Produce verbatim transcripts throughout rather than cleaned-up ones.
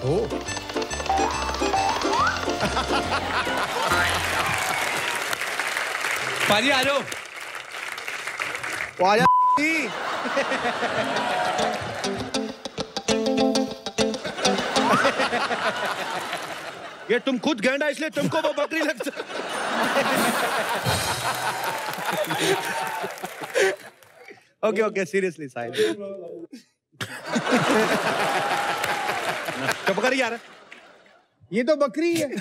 Oh. Pani, aa jao. Aa jao. ये तुम खुद गेंडा इसलिए तुमको वो बकरी लगता। Okay, okay, seriously, side. क्या बकरी यार? ये तो बकरी है। तुम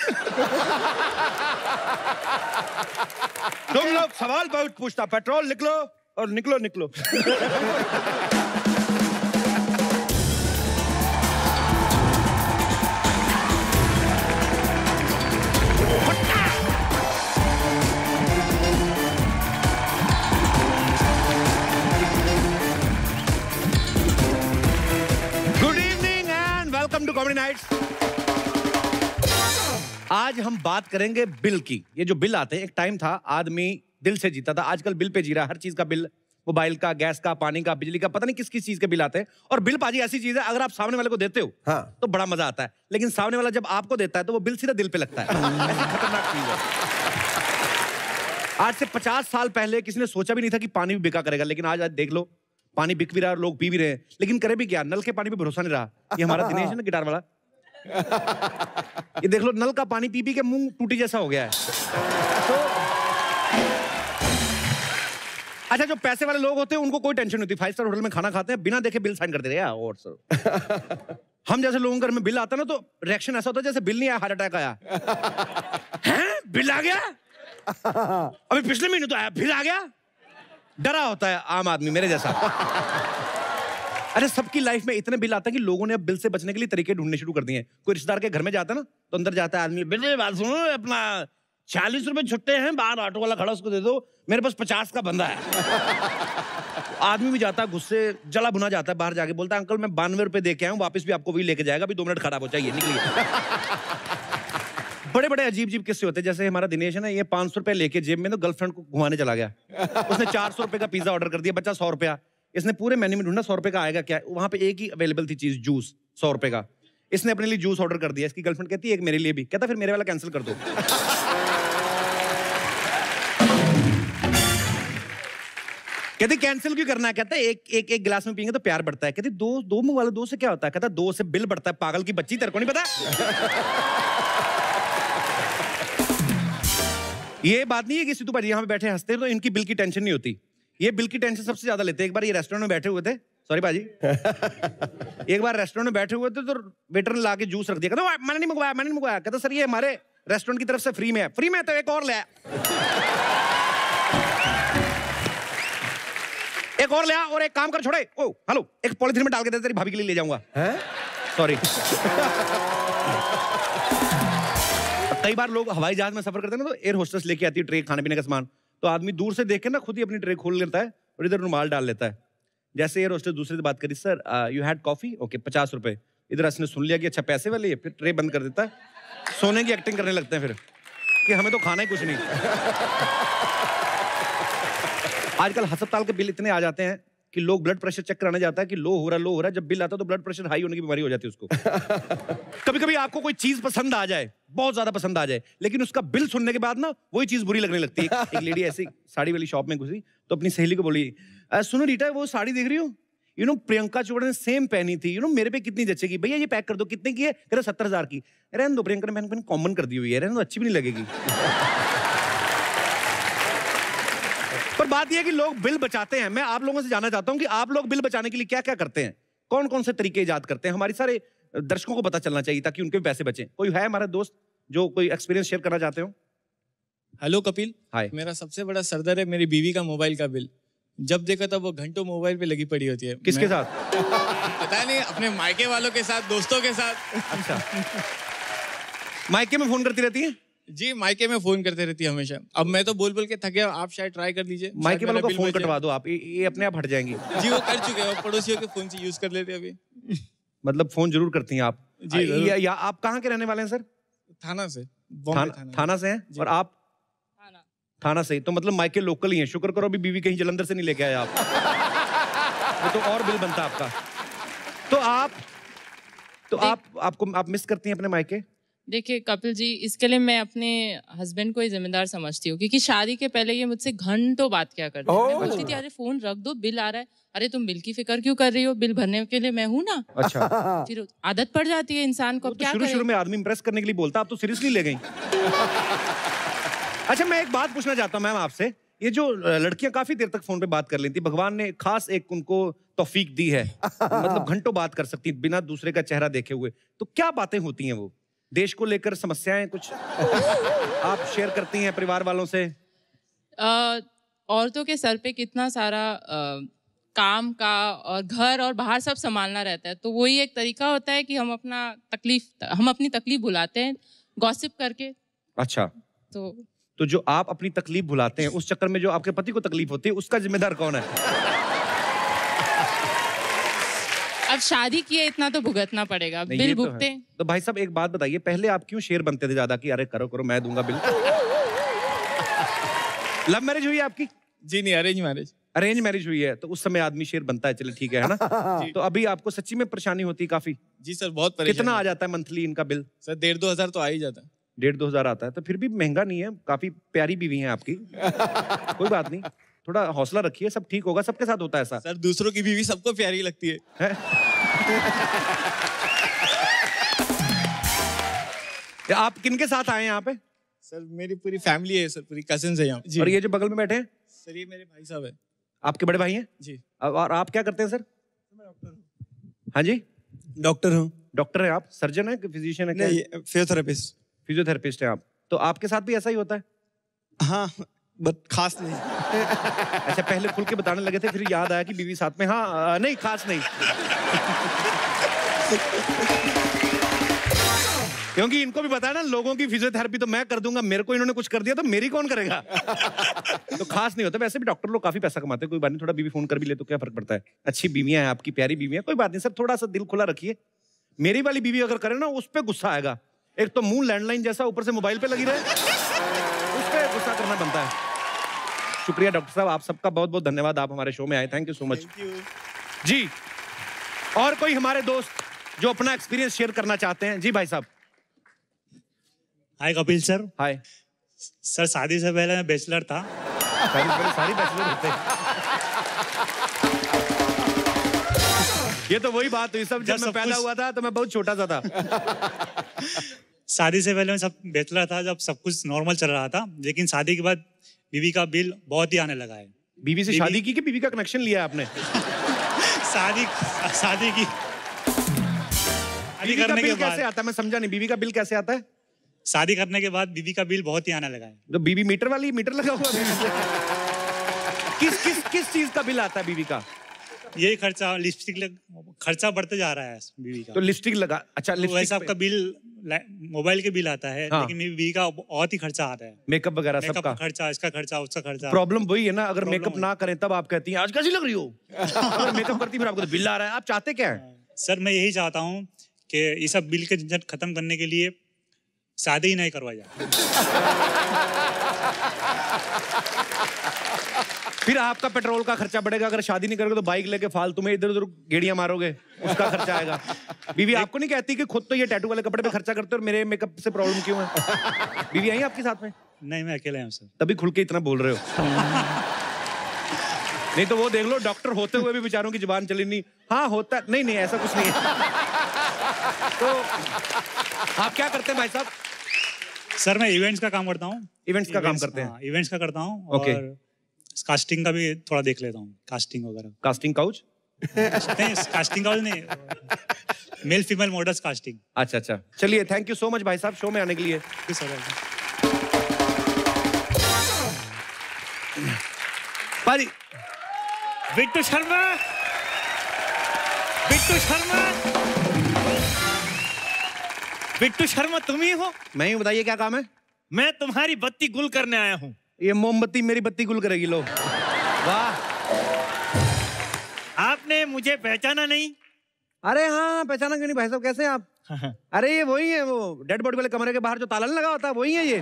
लोग सवाल बहुत पूछता। पेट्रोल निकलो और निकलो निकलो। Welcome to Comedy Nights. आज हम बात करेंगे बिल की। ये जो बिल आते हैं, एक टाइम था आदमी दिल से जीता था, आजकल बिल पे जी रहा है। हर चीज का बिल, मोबाइल का, गैस का, पानी का, बिजली का, पता नहीं किस किस चीज के बिल आते हैं। और बिल पाजी ऐसी चीज है, अगर आप सामने वाले को देते हो हाँ। तो बड़ा मजा आता है, लेकिन सामने वाला जब आपको देता है तो वो बिल सीधा दिल पे लगता है। ऐसी खतरनाक चीज है। आज से पचास साल पहले किसी ने सोचा भी नहीं था कि पानी भी बिका करेगा, लेकिन आज आज देख लो, पानी बिक भी रहा और लोग पी भी रहे हैं। लेकिन करे भी क्या, नल के पानी पे भरोसा नहीं रहा। ये हमारा दिनेश है ना, गिटार वाला, ये देख लो, नल का पानी पी पी के मुंह टूटी जैसा हो गया है। तो अच्छा, जो पैसे वाले लोग होते हैं उनको कोई टेंशन नहीं होती, फाइव स्टार होटल में खाना खाते हैं, बिना देखे बिल साइन करते रहे। और सर हम जैसे लोगों घर में बिल आता ना तो रिएक्शन ऐसा होता है जैसे बिल नहीं आया, हार्ट अटैक आया। बिल आ गया, अभी पिछले महीने तो आया, बिल आ गया। डरा होता है आम आदमी मेरे जैसा। अरे सबकी लाइफ में इतने बिल आते हैं कि लोगों ने अब बिल से बचने के लिए तरीके ढूंढने शुरू कर दिए हैं। कोई रिश्तेदार के घर में जाता है ना तो अंदर जाता है आदमी, बिल्कुल बात सुनो, अपना चालीस रुपए छुट्टे हैं, बाहर ऑटो वाला खड़ा, उसको दे दो, मेरे पास पचास का बंदा है। आदमी भी जाता है गुस्से, जला भुना जाता है, बाहर जाके बोलता है, अंकल मैं बानवे रुपए दे के आया हूँ, वापस भी आपको वही लेके जाएगा, अभी दो मिनट खराब हो जाइए, निकलिए। बड़े बड़े अजीब अजीब किस्से होते हैं। जैसे हमारा दिनेश है ना, ये पाँच सौ रुपये लेके जेब में तो गर्लफ्रेंड को घुमाने चला गया। उसने चार सौ रुपये का पिज्जा ऑर्डर कर दिया, बच्चा सौ रुपया। इसने पूरे मेन्यू में ढूंढा सौ रुपये का आएगा क्या। वहाँ पे एक ही अवेलेबल थी चीज़, जूस, सौ रुपये का। इसने अपने लिए जूस ऑर्डर कर दिया, इसकी गर्लफ्रेंड कहती है एक मेरे लिए भी, कहता फिर मेरे वाला कैंसिल कर दो। कहती कैंसिल क्यों करना है, कहता एक एक एक गिलास में पियेंगे तो प्यार बढ़ता है। कहती दो दो मुँह वाला दो से क्या होता है, कहता दो से बिल बढ़ता है, पागल की बच्ची, तेरे को नहीं पता। ये बात नहीं है कि सिद्धू भाई यहाँ पे बैठे हंसते हैं तो इनकी बिल की टेंशन नहीं होती। ये बिल की टेंशन सबसे ज्यादा लेते हैं। एक बार ये रेस्टोरेंट में बैठे हुए थे, सॉरी भाजी, एक बार रेस्टोरेंट में बैठे हुए थे तो वेटर ने लाके जूस रख दिया, कहता मैंने नहीं मंगवाया, मैंने नहीं मंगवाया। कहता सर ये हमारे रेस्टोरेंट की तरफ से फ्री में है। फ्री में तो एक और ले, एक और ले आ, और एक काम कर छोड़े, ओ हेलो, एक पॉलिथीन में डाल के दे, तेरी भाभी के लिए ले जाऊंगा। सॉरी। कई बार लोग हवाई जहाज में सफर करते हैं ना तो एयर होस्टेस लेके आती है ट्रे, खाने पीने का सामान, तो आदमी दूर से देख के ना खुद ही अपनी ट्रे खोल लेता है और इधर रुमाल डाल लेता है। जैसे एयर होस्टेस दूसरे से बात करी, sir you had coffee, okay पचास रुपए। इधर उसने सुन लिया कि अच्छा पैसे वाले, फिर ट्रे बंद कर देता है, सोने की एक्टिंग करने लगते हैं फिर कि हमें तो खाना ही कुछ नहीं। आजकल हस्पताल के बिल इतने आ जाते हैं कि लोग ब्लड प्रेशर चेक कराने जाता है कि लो हो रहा लो हो रहा जब बिल आता है तो ब्लड प्रेशर हाई होने की बीमारी हो जाती है उसको। कभी कभी आपको कोई चीज पसंद आ जाए, बहुत ज्यादा पसंद आ जाए, लेकिन उसका बिल सुनने के बाद ना वही चीज बुरी लगने लगती है। एक लेडी ऐसी साड़ी वाली शॉप में घुसी तो अपनी सहेली को बोली, सुनो रीटा, वो साड़ी देख रही हो, यू नो प्रियंका चोपड़ा ने सेम पहनी थी, यू नो मेरे पे कितनी जचेगी, भैया ये पैक कर दो, कितने की है, कह रहे सत्तर हजार की। रहने दो, प्रियंका ने मैंने कॉमन कर दी हुई है, रहने दो, अच्छी भी नहीं लगेगी। पर बात यह है कि लोग बिल बचाते हैं। मैं आप लोगों से जानना चाहता हूँ कि आप लोग बिल बचाने के लिए क्या क्या करते हैं, कौन कौन से तरीके ईजाद करते हैं। हमारे सारे दर्शकों को पता चलना चाहिए ताकि उनके भी पैसे बचें। कोई है हमारा दोस्त जो कोई एक्सपीरियंस शेयर करना चाहते हो? Hello Kapil, hi. मेरा सबसे बड़ा सरदर्द है मेरी बीवी का मोबाइल का बिल। जब देखा तब वो घंटों मोबाइल पे लगी पड़ी होती है। किसके साथ? पता नहीं, अपने मायके वालों के साथ, दोस्तों के साथ। अच्छा। मायके में फोन करती रहती है? जी, मायके में फोन करते रहती है हमेशा। अब मैं तो बोल बोल के थक गया, आप शायद ट्राई कर दीजिए। मायके वालों को फोन कटवा दो आप, ये अपने आप हट जाएंगी। जी वो कर चुके हैं, पड़ोसियों के फोन से यूज कर लेते हैं अभी। मतलब फोन जरूर करती हैं आप जी? या, या आप कहाँ के रहने वाले हैं सर? थाना से, थाना, थाना, थाना से हैं। और आप थाना, थाना से, तो मतलब मायके लोकल ही हैं। शुक्र करो अभी बीवी कहीं जलंधर से नहीं लेके आए आप। वो तो और बिल बनता आपका। तो आप तो आप आपको आप मिस करती हैं अपने मायके? देखिए कपिल जी, इसके लिए मैं अपने हस्बैंड को ही जिम्मेदार समझती हूँ, क्योंकि शादी के पहले ये मुझसे घंटों बात क्या करते थे। मैं बोलती थी अरे फोन रख दो, बिल आ रहा है। अरे तुम बिल की फिक्र क्यों कर रही हो, बिल भरने के लिए मैं हूँ ना। अच्छा। फिर आदत पड़ जाती है इंसान को। क्या शुरू शुरू में आदमी इंप्रेस करने के लिए बोलता, आप तो सीरियसली ले गई। अच्छा, मैं एक बात पूछना चाहता हूँ मैम आपसे। ये जो लड़कियां काफी देर तक फोन पे बात कर लेती, भगवान ने खास एक उनको तौफीक दी है, मतलब घंटों बात कर सकती बिना दूसरे का चेहरा देखे हुए, तो क्या बातें होती हैं वो? देश को लेकर समस्याएं कुछ आप शेयर करती हैं परिवार वालों से? आ, औरतों के सर पे कितना सारा आ, काम का और घर और बाहर सब संभालना रहता है, तो वही एक तरीका होता है कि हम अपना तकलीफ हम अपनी तकलीफ भुलाते हैं गॉसिप करके। अच्छा। तो तो जो आप अपनी तकलीफ भुलाते हैं, उस चक्कर में जो आपके पति को तकलीफ होती है, उसका जिम्मेदार कौन है? अब शादी किए इतना तो भुगतना पड़ेगा, बिल भुगते हैं। तो भाई साहब एक बात बताइए, पहले आप क्यों शेर बनते थे ज्यादा कि अरे करो करो मैं दूंगा बिल? लव मैरिज हुई आपकी? जी नहीं, अरेंज मैरिज। अरेंज मैरिज हुई है, तो उस समय आदमी शेर बनता है, चलो ठीक है, है ना। तो अभी आपको सच्ची में परेशानी होती है काफी? जी सर, बहुत परेशानी। कितना आ जाता है मंथली इनका बिल? सर डेढ़ दो हजार तो आ ही जाता है। डेढ़ दो हजार आता है, तो फिर भी महंगा नहीं है, काफी प्यारी बीवी है आपकी। कोई बात नहीं, थोड़ा हौसला रखिए, सब ठीक होगा, सबके साथ होता है ऐसा। सर दूसरों की बीवी सबको प्यारी लगती है, है? आप किनके साथ आए हैं यहाँ पे? सर मेरी पूरी फैमिली है सर, पूरी कजिन्स है यहाँ पे। और ये जो बगल में बैठे हैं? सर ये मेरे भाई साहब है। आपके बड़े भाई हैं? जी। और आप क्या करते हैं सर? मैं डॉक्टर हूँ। हाँ जी, डॉक्टर हूँ। डॉक्टर है आप? सर्जन है, फिजिशियन है? क्या फिजियोथेरेपिस्ट। फिजियोथेरेपिस्ट है आप, तो आपके साथ भी ऐसा ही होता है? हाँ, बट खास नहीं। अच्छा, पहले खुल के बताने लगे थे, फिर याद आया कि बीवी साथ में। हाँ नहीं, खास नहीं। क्योंकि इनको भी पता है ना, लोगों की फिजियोथेरेपी तो मैं कर दूंगा, मेरे को इन्होंने कुछ कर दिया तो मेरी कौन करेगा। तो खास नहीं होता। वैसे भी डॉक्टर लोग काफी पैसा कमाते हैं, कोई बात नहीं, थोड़ा बीवी फोन कर भी ले तो क्या फर्क पड़ता है। अच्छी बीवियां हैं आपकी, प्यारी बीवियां, कोई बात नहीं सर, थोड़ा सा दिल खुला रखिए। मेरी वाली बीवी अगर करे ना, उस पर गुस्सा आएगा। एक तो मुंह लैंडलाइन जैसा, ऊपर से मोबाइल पे लगी रहे, उस पर गुस्सा करना बनता है। शुक्रिया डॉक्टर साहब, आप सबका बहुत बहुत धन्यवाद, आप हमारे शो में आए, थैंक यू सो मच। जी, और कोई हमारे दोस्त जो अपना एक्सपीरियंस शेयर करना चाहते हैं? जी भाई साहब। Hi Kapil sir. Hi sir, शादी से पहले मैं बैचलर था। सारी बैचलर होते हैं। ये तो वही बात हुई सब, जब मैं पैदा हुआ था तो मैं बहुत छोटा सा था। शादी से पहले मैं सब बैचलर था, जब सब कुछ नॉर्मल चल रहा था, लेकिन शादी के बाद बीवी का बिल बहुत ही आने लगा है। बीवी से शादी की कि बीवी का कनेक्शन लिया आपने? शादी शादी की। बीवी का बिल कैसे आता है, मैं समझा नहीं, बीवी का बिल कैसे आता है? शादी करने के बाद बीवी का बिल बहुत ही आने लगा है। तो बीवी मीटर वाली, मीटर लगा हुआ है। किस किस किस चीज का बिल आता है बीवी का? यही खर्चा, लिपस्टिक लग, खर्चा बढ़ते जा रहा है बीवी का। तो लिपस्टिक लगा। अच्छा, लिपस्टिक आपका बिल, मोबाइल के बिल आता है। हाँ। लेकिन मेरी बीवी का बहुत ही खर्चा आता है, मेकअप वगैरह सबका खर्चा, इसका खर्चा, उसका खर्चा। प्रॉब्लम वही है ना, अगर मेकअप ना करें तब आप कहती हैं आज कैसी लग रही हो, अगर मेकअप करती फिर आपको तो बिल आ रहा है। आप चाहते क्या है? सर मैं यही चाहता हूँ कि ये सब बिल के झंझट खत्म करने के लिए शादी ही नहीं करवाई जाए। फिर आपका पेट्रोल का खर्चा बढ़ेगा, अगर शादी नहीं करोगे तो बाइक लेके फालतू में इधर उधर गेड़ियां मारोगे, उसका खर्चा आएगा। बीवी आपको नहीं कहती कि खुद तो ये टैटू वाले कपड़े पे खर्चा करते हो और मेरे मेकअप से प्रॉब्लम क्यों है? बीवी आई आपके साथ में? नहीं, मैं अकेला हूँ सर, तभी खुल के इतना बोल रहे हो। नहीं तो वो देख लो, डॉक्टर होते हुए भी बेचारों की जुबान चली नहीं। हाँ होता नहीं, नहीं ऐसा कुछ नहीं है। तो आप क्या करते हैं भाई साहब? सर मैं इवेंट्स का काम करता हूँ। इवेंट्स का काम करते हैं? इवेंट्स का करता हूँ। ओके। कास्टिंग का भी थोड़ा देख लेता हूँ, कास्टिंग वगैरह। Casting couch? नहीं, कास्टिंग काउच नहीं, मेल फीमेल मॉडल्स कास्टिंग। अच्छा अच्छा, चलिए थैंक यू सो मच भाई साहब शो में आने के लिए। पर बिट्टू शर्मा, बिट्टू शर्मा, बिट्टू शर्मा तुम ही हो? मैं ही, बताइए क्या काम है? मैं तुम्हारी बत्ती गुल करने आया हूँ। ये मोमबत्ती मेरी बत्ती गुल करेगी? लो वाह, आपने मुझे पहचाना नहीं? अरे हाँ, पहचाना क्यों नहीं भाई साहब, कैसे हैं आप? हाँ। अरे ये वही है, वो डेड बॉडी वाले कमरे के बाहर जो ताला लगा होता है, वही है ये।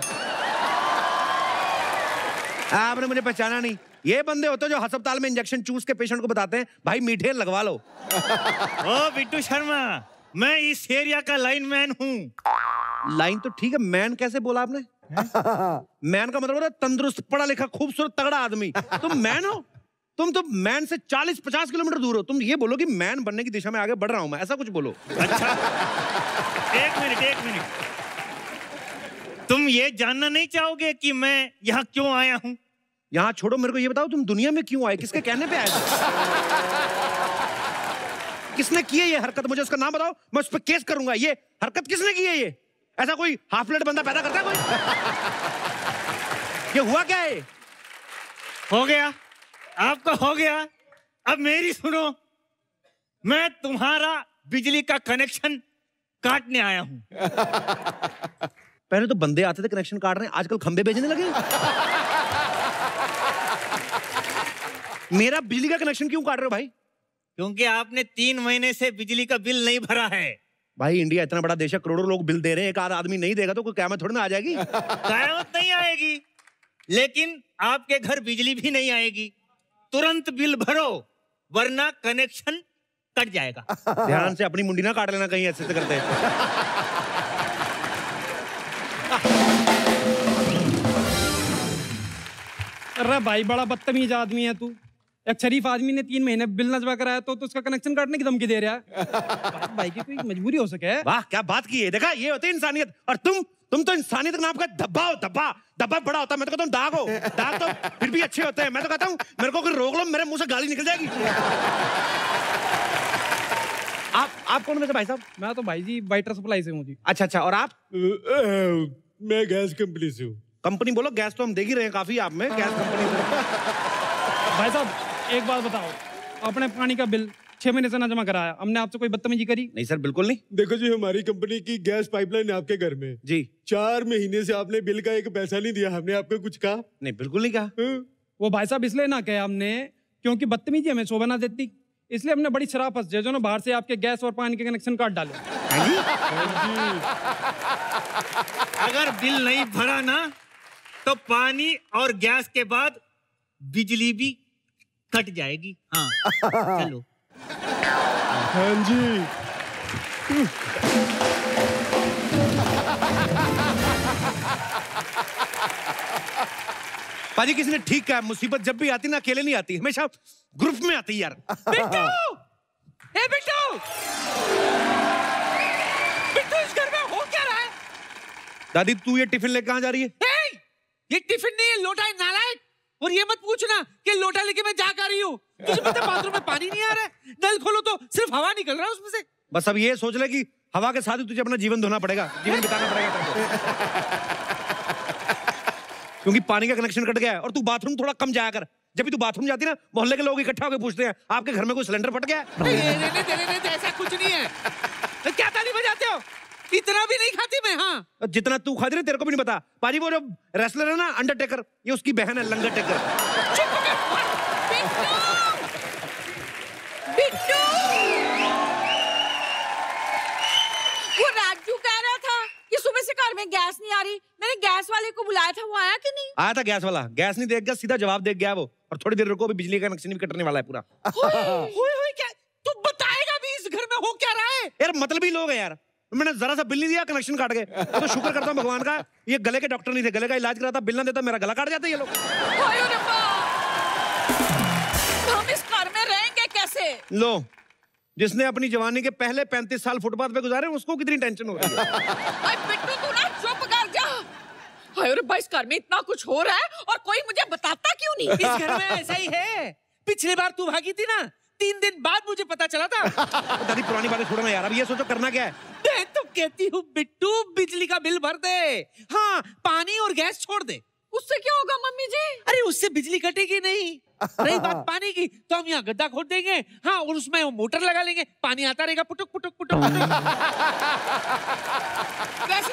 आपने मुझे पहचाना नहीं? ये बंदे होते जो अस्पताल में इंजेक्शन चूस के पेशेंट को बताते हैं भाई मीठे लगवा लो। ओ बिट्टू शर्मा, मैं इस एरिया का लाइन मैन हूँ। लाइन तो ठीक है, मैन कैसे बोला आपने? मैन का मतलब होता है तंदुरुस्त, पढ़ा लिखा, खूबसूरत, तगड़ा आदमी। तुम मैन हो? तुम तो मैन से चालीस पचास किलोमीटर दूर हो। तुम ये बोलो कि मैन बनने की दिशा में आगे बढ़ रहा हूँ मैं, ऐसा कुछ बोलो। अच्छा एक मिनट एक मिनट, तुम ये जानना नहीं चाहोगे कि मैं यहाँ क्यों आया हूँ? यहाँ छोड़ो, मेरे को ये बताओ तुम दुनिया में क्यों आए? किसके कहने पे आए? किसने की है ये हरकत? मुझे उसका नाम बताओ, मैं उस पर केस करूंगा। ये हरकत किसने की है? ये ऐसा कोई हाफ ब्लड बंदा पैदा करता है कोई? ये हुआ क्या है? हो गया आपका, हो गया। अब मेरी सुनो, मैं तुम्हारा बिजली का कनेक्शन काटने आया हूं। पहले तो बंदे आते थे कनेक्शन काटने, आजकल खंबे बेचने लगे। मेरा बिजली का कनेक्शन क्यों काट रहे हो भाई? क्योंकि आपने तीन महीने से बिजली का बिल नहीं भरा है। भाई इंडिया इतना बड़ा देश है, करोड़ों लोग बिल दे रहे हैं, एक आध आदमी नहीं देगा तो कोई कयामत थोड़ी ना आ जाएगी? कयामत नहीं आएगी, लेकिन आपके घर बिजली भी नहीं आएगी। तुरंत बिल भरो वरना कनेक्शन कट जाएगा। ध्यान से अपनी मुंडी ना काट लेना कहीं, ऐसे करते हैं। अरे भाई बड़ा बदतमीज आदमी है तू। एक शरीफ आदमी ने तीन महीने बिल न जमा कराया तो, तो उसका कनेक्शन काटने की धमकी दे रहा है। भाई की कोई मजबूरी हो सके। वाह क्या बात की है, देखा ये होती है इंसानियत। और तुम तुम तो इंसानियत नाम का धब्बा हो, धब्बा धब्बा बड़ा होता है। मैं तो कहता हूँ दाग हो, दाग तो फिर भी अच्छे होते हैं। मैं तो कहता हूँ मेरे को कोई रोक लो, मेरे मुंह से गाली निकल जाएगी। आप आप कौन में से भाई साहब? मैं तो भाई जी वाइटर सप्लाई से हूँ जी। अच्छा अच्छा, और आप? मैं गैस कंपनी से हूँ। कंपनी बोलो, गैस तो हम देख ही रहे हैं काफी आप में, गैस कंपनी। भाई साहब एक बात बताओ, अपने पानी का बिल छह महीने से ना जमा कराया, हमने आपसे कोई बदतमीजी करी? नहीं सर बिल्कुल नहीं। देखो जी, हमारी कंपनी की गैस पाइपलाइन आपके घर में जी, चार महीने से आपने बिल का एक पैसा नहीं दिया। हमने आपको कुछ कहा? नहीं बिल्कुल नहीं कहा। हुँ? वो भाई साहब इसलिए ना कहा हमने क्योंकि बदतमीजी हमें शोभा ना देती, इसलिए हमने बड़ी शराफत से जो ना बाहर से आपके गैस और पानी के कनेक्शन काट डाले। अगर बिल नहीं भरा ना तो पानी और गैस के बाद बिजली भी कट जाएगी। हाँ चलो। हाँ जी। पाजी किसी ने ठीक कहा, मुसीबत जब भी आती ना अकेले नहीं आती, हमेशा ग्रुप में आती यार। बिट्टू! ए बिट्टू! बिट्टू इस घर में हो क्या रहा है? दादी तू ये टिफिन लेके कहाँ जा रही है? ए, ये टिफिन नहीं है, लोटा है नालायक। और ये मत पूछना कि लोटा लेके मैं जा कर रही हूँ। तुझे पता है बाथरूम में पानी नहीं आ रहा है, नल खोलो तो सिर्फ हवा निकल रहा है उसमें से। बस अब ये सोच ले कि हवा के साथ ही तुझे अपना जीवन धोना पड़ेगा, जीवन बिताना पड़ेगा। क्योंकि पानी का कनेक्शन कट गया है और तू बाथरूम थोड़ा कम जाया कर। जब भी तू बाथरूम जाती ना, मोहल्ले के लोग इकट्ठा होकर पूछते हैं आपके घर में कोई सिलेंडर फट गया है? ऐसा कुछ नहीं है। क्या ताली बजाते हो? इतना भी नहीं खाती मैं। हाँ जितना तू खाती ना, तेरे को भी नहीं पता। पाजी वो जो रेसलर है ना अंडरटेकर, ये उसकी बहन है लंगर टेकर। बिट्टू वो राजू कह रहा था कि सुबह से घर में गैस नहीं आ रही। मैंने गैस वाले को बुलाया था, वो आया कि नहीं? आया था गैस वाला, गैस नहीं देख गया, सीधा जवाब देख गया वो। और थोड़ी देर रुको, अभी बिजली का कनेक्शन भी कटने वाला है पूरा। तू बताएगा भी इस घर में हो क्या रहा है? यार मतलब ही लोग है यार, मैंने जरा सा बिल नहीं दिया कनेक्शन काट गए। तो शुक्र करता हूँ भगवान का ये गले के डॉक्टर नहीं थे, गले का इलाज कराता। बिल ना देता मेरा गला काट जाता ये लोग। हम इस घर में रहेंगे कैसे? लो जिसने अपनी जवानी के पहले पैंतीस साल फुटपाथ पे गुजारे उसको कितनी टेंशन हो रही है। बिट्टू तू ना चुप कर जा। अरे भाई इस घर में इतना कुछ हो रहा है और कोई मुझे बताता क्यों नहीं? इस घर में ऐसा ही है। पिछली बार तू भागी थी ना, तीन दिन बाद मुझे पता चला था। दादी पुरानी बातें छोड़ना यार, अब ये सोचो करना क्या है। मैं तो कहती हूँ बिट्टू बिजली का बिल भर दे। हाँ पानी और गैस छोड़ दे। उससे क्या होगा मम्मी जी? अरे उससे बिजली कटेगी नहीं। रही बात पानी की, तो हम यहाँ गड्ढा खोद देंगे। हाँ और उसमें वो मोटर लगा लेंगे, पानी आता रहेगा पुटुक पुटुक पुटुक। वैसे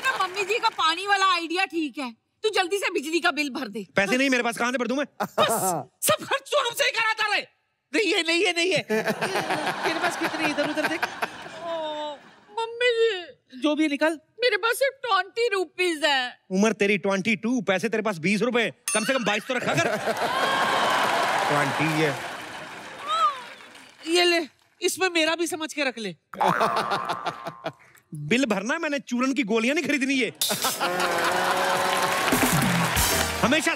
ना मम्मी जी का पानी वाला आइडिया ठीक है, तू जल्दी से बिजली का बिल भर दे। पैसे नहीं मेरे पास, कहाँ से भर दूं मैं? सब खर्च तो हमसे ही कराता रहे। नहीं है नहीं है नहीं है मेरे पास कितने इधर उधर देख। मम्मी जी जो भी निकल, मेरे पास सिर्फ ट्वेंटी रुपीज है। उम्र तेरी ट्वेंटी टू, पैसे तेरे पास बीस रुपए, कम से कम बाईस तो रखा कर। ट्वेंटी ये ये ले, इसमें मेरा भी समझ के रख ले। बिल भरना, मैंने चूरन की गोलियां नहीं खरीदनी है। हमेशा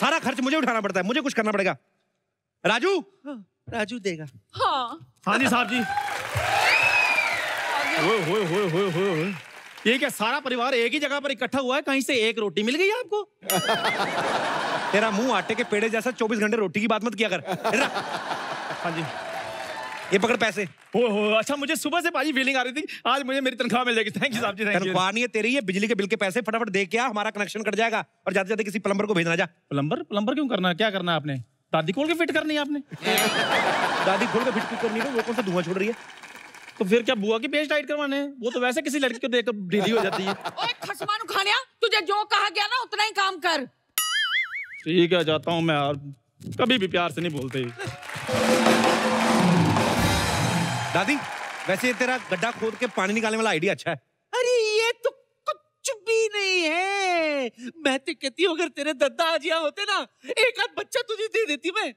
सारा खर्च मुझे उठाना पड़ता है, मुझे कुछ करना पड़ेगा। राजू? हाँ, राजू देगा। हाँ हाँ जी साहब जी। ओए ओए ओए ओए ओए, ये क्या सारा परिवार एक ही जगह पर इकट्ठा हुआ है? कहीं से एक रोटी मिल गई आपको? तेरा मुंह आटे के पेड़े जैसा, चौबीस घंटे रोटी की बात मत किया कर। हाँ जी, ये पकड़ पैसे। हो हो, अच्छा मुझे सुबह से पाजी फीलिंग आ रही थी आज मुझे मेरी तनख्वाह मिल जाएगी। थैंक यू साहब जी, थैंक यू। तनख्वाह नहीं है तेरी, ये बिजली के बिल के पैसे। फटाफट दे, क्या हमारा कनेक्शन कट जाएगा। और जाते जाते किसी प्लम्बर को भेजना। जा प्लम्बर? प्लम्बर क्यों करना है? क्या करना है आपने? दादी खोल के फिट करनी है आपने? दादी खोल के फिट करनी है? वो कौन सा धुआं छोड़ रही है? तो फिर क्या बुआ की बेस टाइट करवाने? वो तो वैसे किसी लड़की को देखकर ढीली हो जाती है। ओए खसमानु खानिया, तुझे जो कहा गया ना उतना ही काम कर। ठीक है, जाता हूँ मैं यार, कभी भी प्यार से नहीं बोलते। दादी, वैसे तेरा गड्ढा खोद के पानी निकालने वाला आइडिया अच्छा है। अरे ये तो कुछ भी नहीं है। मैं तो कहती हूँ अगर तेरे दादा आजिया होते ना, एक आध बच्चा तुझे दे देती मैं।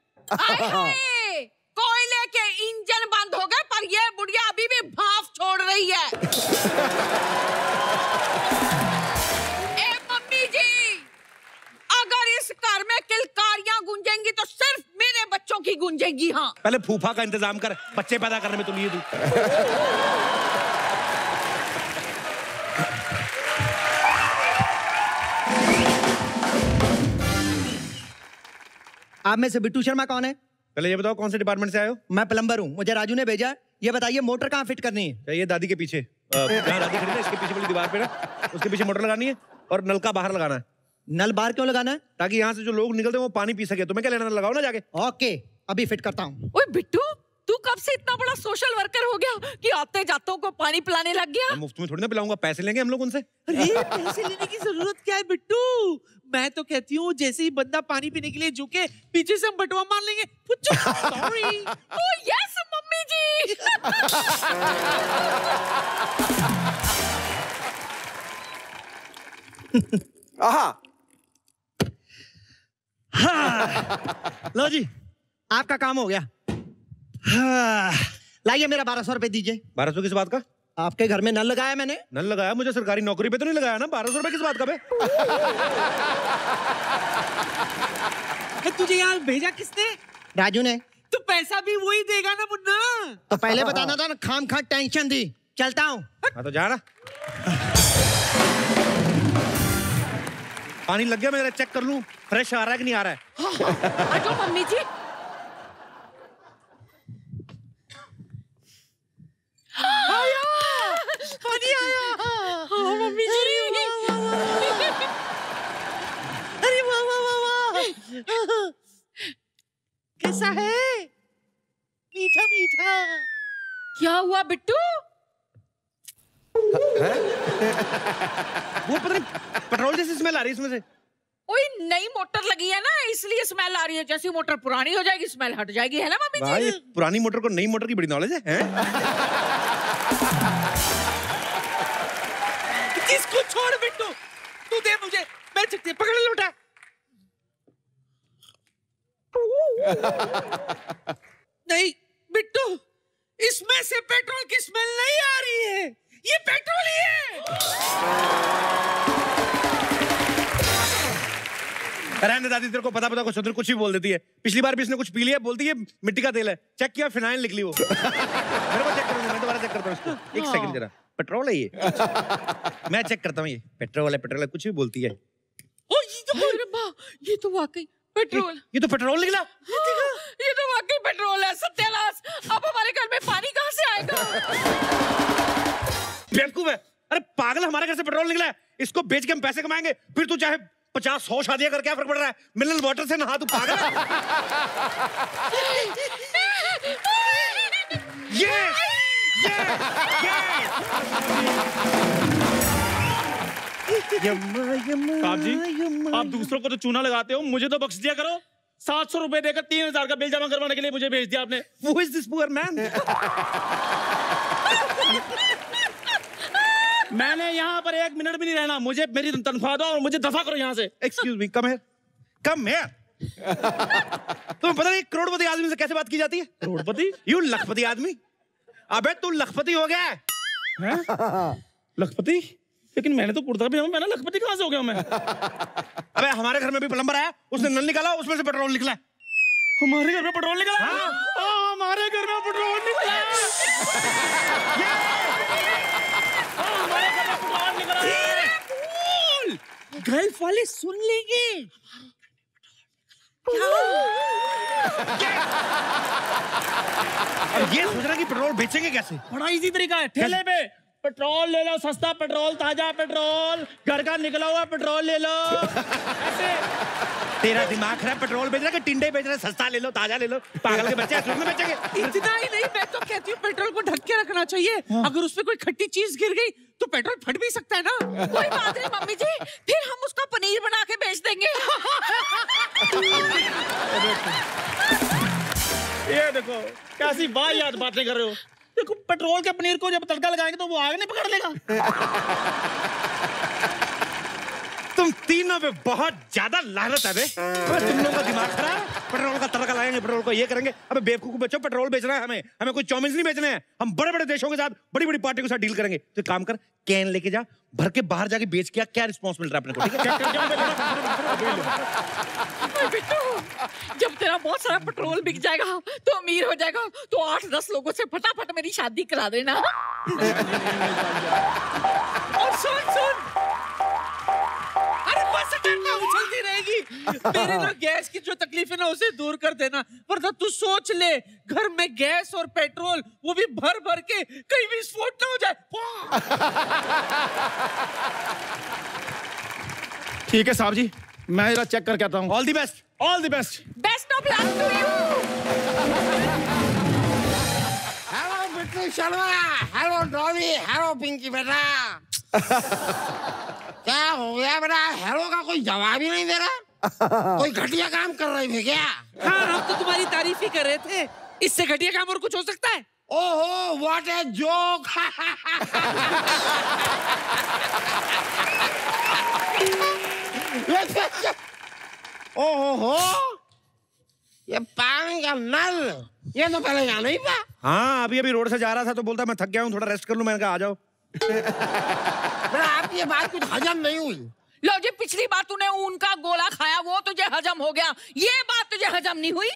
कोयले के इंजन बंद हो गए पर ये बुढ़िया अभी भी भाफ छोड़ रही है। ए मम्मी जी, अगर इस घर में किलकारियां गूंजेंगी तो सिर्फ मेरे बच्चों की गूंजेंगी। हाँ, पहले फूफा का इंतजाम कर, बच्चे पैदा करने में तुम ये दूं। आप में से बिट्टू शर्मा कौन है? पहले ये बताओ कौन से डिपार्टमेंट से आए हो? मैं प्लम्बर हूँ, मुझे राजू ने भेजा। ये बताइए मोटर कहाँ फिट करनी है? ये दादी के पीछे, जहाँ दादी खड़ी है इसके पीछे वाली दीवार पे ना, उसके पीछे मोटर लगानी है और नल का बाहर लगाना है। नल बाहर क्यों लगाना है? ताकि यहाँ से जो लोग निकलते हैं वो पानी पी सके। तुम्हें क्या लेना, लगाओ ना जाके। ओके, अभी फिट करता हूँ। ओए बिट्टू, तू कब से इतना बड़ा सोशल वर्कर हो गया कि आते जातों को पानी पिलाने लग गया? मुफ्त में थोड़ी ना पिलाऊंगा, पैसे लेंगे हम लोग उनसे। अरे पैसे लेने की जरूरत क्या है बिट्टू? मैं तो कहती हूँ जैसे ही बंदा पानी पीने के लिए झुके, पीछे से हम बटुआ मार लेंगे। Sorry. Oh yes mummy ji. हाँ, लो जी आपका काम हो गया। हाँ, लाइए मेरा बारह सौ रुपए दीजिए। बारह सौ किस बात का? आपके घर में नल लगाया मैंने। नल लगाया? मुझे सरकारी नौकरी पे तो नहीं लगाया ना। बारह सौ रुपए किस बात का बे? तुझे यार भेजा किसने? राजू ने। तो पैसा भी वही देगा ना मुन्ना? तो पहले बताना था ना, खाम खा टेंशन दी। चलता हूँ। हाँ तो जा ना। पानी लग गया मेरा, चेक कर लूँ फ्रेश आ रहा है कि नहीं आ रहा है। मम्मी जी आया, पानी आया। हाँ मम्मी जी। अरे वाह वाह वाह वाह, कैसा है? मीठा मीठा। क्या हुआ बिट्टू? वो पता नहीं पेट्रोल जैसी स्मेल आ रही है इसमें से। ओए नई मोटर लगी है ना, इसलिए स्मेल आ रही है। जैसी मोटर पुरानी हो जाएगी स्मेल हट जाएगी, है ना मम्मी जी? भाई पुरानी मोटर को नई मोटर की बड़ी नॉलेज है, हैं? इसको छोड़ बिट्टू, तू दे मुझे, मैं चक्की पकड़ लूटा। नहीं बिट्टू, इसमें से पेट्रोल की स्मेल नहीं आ रही है, ये पेट्रोल ही है। रहने दादी, तेरे को पता पता कुछ कुछ भी बोल देती है। पिछली बार भी इसने कुछ पी लिया, बोलती है मिट्टी का तेल है। चेक किया, फिनाइल निकली वो। मेरे को चेक करूंगा, मैं दोबारा चेक करता हूं इसको। एक सेकंड जरा, पेट्रोल है ये? मैं चेक करता हूं, ये पेट्रोल है। पेट्रोल है, कुछ भी बोलती है। ओ ये तो रब्बा, ये तो वाकई पेट्रोल। ये तो पेट्रोल निकला। ये तो वाकई पेट्रोल है। सत्यानाश, अब हमारे घर में पानी कहां से आएगा? बेवकूफ है, अरे पागल, हमारे घर से पेट्रोल निकला है, इसको बेच के हम पैसे कमाएंगे। फिर तू चाहे पचास सौ शादियां कर, क्या फर्क पड़ रहा है? मिनरल वाटर से नहा, तू पागल। ये ये ये साहब जी, आप दूसरों को तो चूना लगाते हो, मुझे तो बख्श दिया करो। सात सौ रुपए देकर तीन हजार का बिल जमा करवाने के लिए मुझे भेज दिया आपने। Who is this poor man? मैंने यहाँ पर एक मिनट भी नहीं रहना। मुझे मेरी तनख्वाह दो और मुझे दफा करो यहाँ से। Excuse me, come here, come here. तुम्हें पता नहीं करोड़पति आदमी से कैसे बात की जाती है? करोड़पति? यू लखपति आदमी। अबे तू लखपति हो गया है? लखपति? लेकिन मैंने तो कुर्ता भी पहना, लखपति कहाँ से हो गया मैं? अबे हमारे घर में भी प्लम्बर आया, उसने नल निकाला, उसमें से पेट्रोल निकला। हमारे घर में पेट्रोल निकला? हाँ? आ, हमारे घर में पेट्रोल निकला। आ, हमारे घर में पेट्रोल निकला। गल्फ वाले सुन लेंगे। अब ये सोच रहा कि पेट्रोल बेचेंगे कैसे? बड़ा इजी तरीका है, ठेले पे पेट्रोल ले लो, सस्ता पेट्रोल, ताजा पेट्रोल, घर का निकला हुआ पेट्रोल ले लो। ऐसे तेरा दिमाग खराब, पेट्रोल बेच रहा है कि टिंडे बेच रहा है? सस्ता ले लो, ताजा ले लो, पागल के बच्चे ऐसे में बेचेंगे। इतना ही नहीं, मैं तो कहती हूँ पेट्रोल को ढक के रखना चाहिए। हाँ। अगर उसमें कोई खट्टी चीज गिर गई तो पेट्रोल फट भी सकता है ना। कोई बात नहीं मम्मी जी, फिर हम उसका पनीर बना के बेच देंगे। ये देखो कैसी वाहियात बातें कर रहे हो। देखो पेट्रोल के पनीर को जब तड़का लगाएंगे तो वो आग नहीं पकड़ लेगा। तुम तीनों पे बहुत ज्यादा लानत है बे। तुम लोगों का दिमाग खराब है। पेट्रोल का तड़का लगाएंगे, पेट्रोल को ये करेंगे। अबे बेवकूफ बच्चों, पेट्रोल बेचना है हमें, हमें कोई चाउमिन नहीं बेचने हैं। हम बड़े बड़े देशों के साथ, बड़ी बड़ी पार्टी के साथ डील करेंगे। तो काम कर, कैन लेके जा, भर के बाहर जाके बेच के, क्या रिस्पॉन्स मिल रहा है बिट्टू? जब तेरा बहुत सारा पेट्रोल बिक जाएगा तो अमीर हो जाएगा, तो आठ दस लोगों से फटाफट मेरी शादी करा देना। और सुन सुन, अरे बस करना, उछलती रहेगी। मेरे ना गैस की जो तकलीफ है ना, उसे दूर कर देना। वरना तू सोच ले, घर में गैस और पेट्रोल, वो भी भर भर के, कहीं भी विस्फोट ना हो जाए। ठीक है साहब जी, मैं इधर चेक करके आता हूँ। All the best, all the best, best of luck to you. Hello Bittu Sharma, hello Dolly, hello Pinky बेटा। क्या हो गया बेटा, हेलो का कोई जवाब ही नहीं दे रहा? कोई घटिया काम कर रहे थे क्या? हाँ, हम तो तुम्हारी तारीफ ही कर रहे थे। इससे घटिया काम और कुछ हो सकता है? ओहो, व्हाट ए जोक। ओहो, ये पानी का नल, ये तो पहले यहाँ नहीं था। हाँ, अभी अभी रोड से जा रहा था तो बोलता मैं थक गया हूँ, थोड़ा रेस्ट कर लूँ। मैंने कहा आ जाओ। आपकी ये बात कुछ हजम नहीं हुई। लो जी, पिछली बार तूने ऊन का गोला खाया, वो तुझे हजम हो गया, ये बात तुझे हजम नहीं हुई।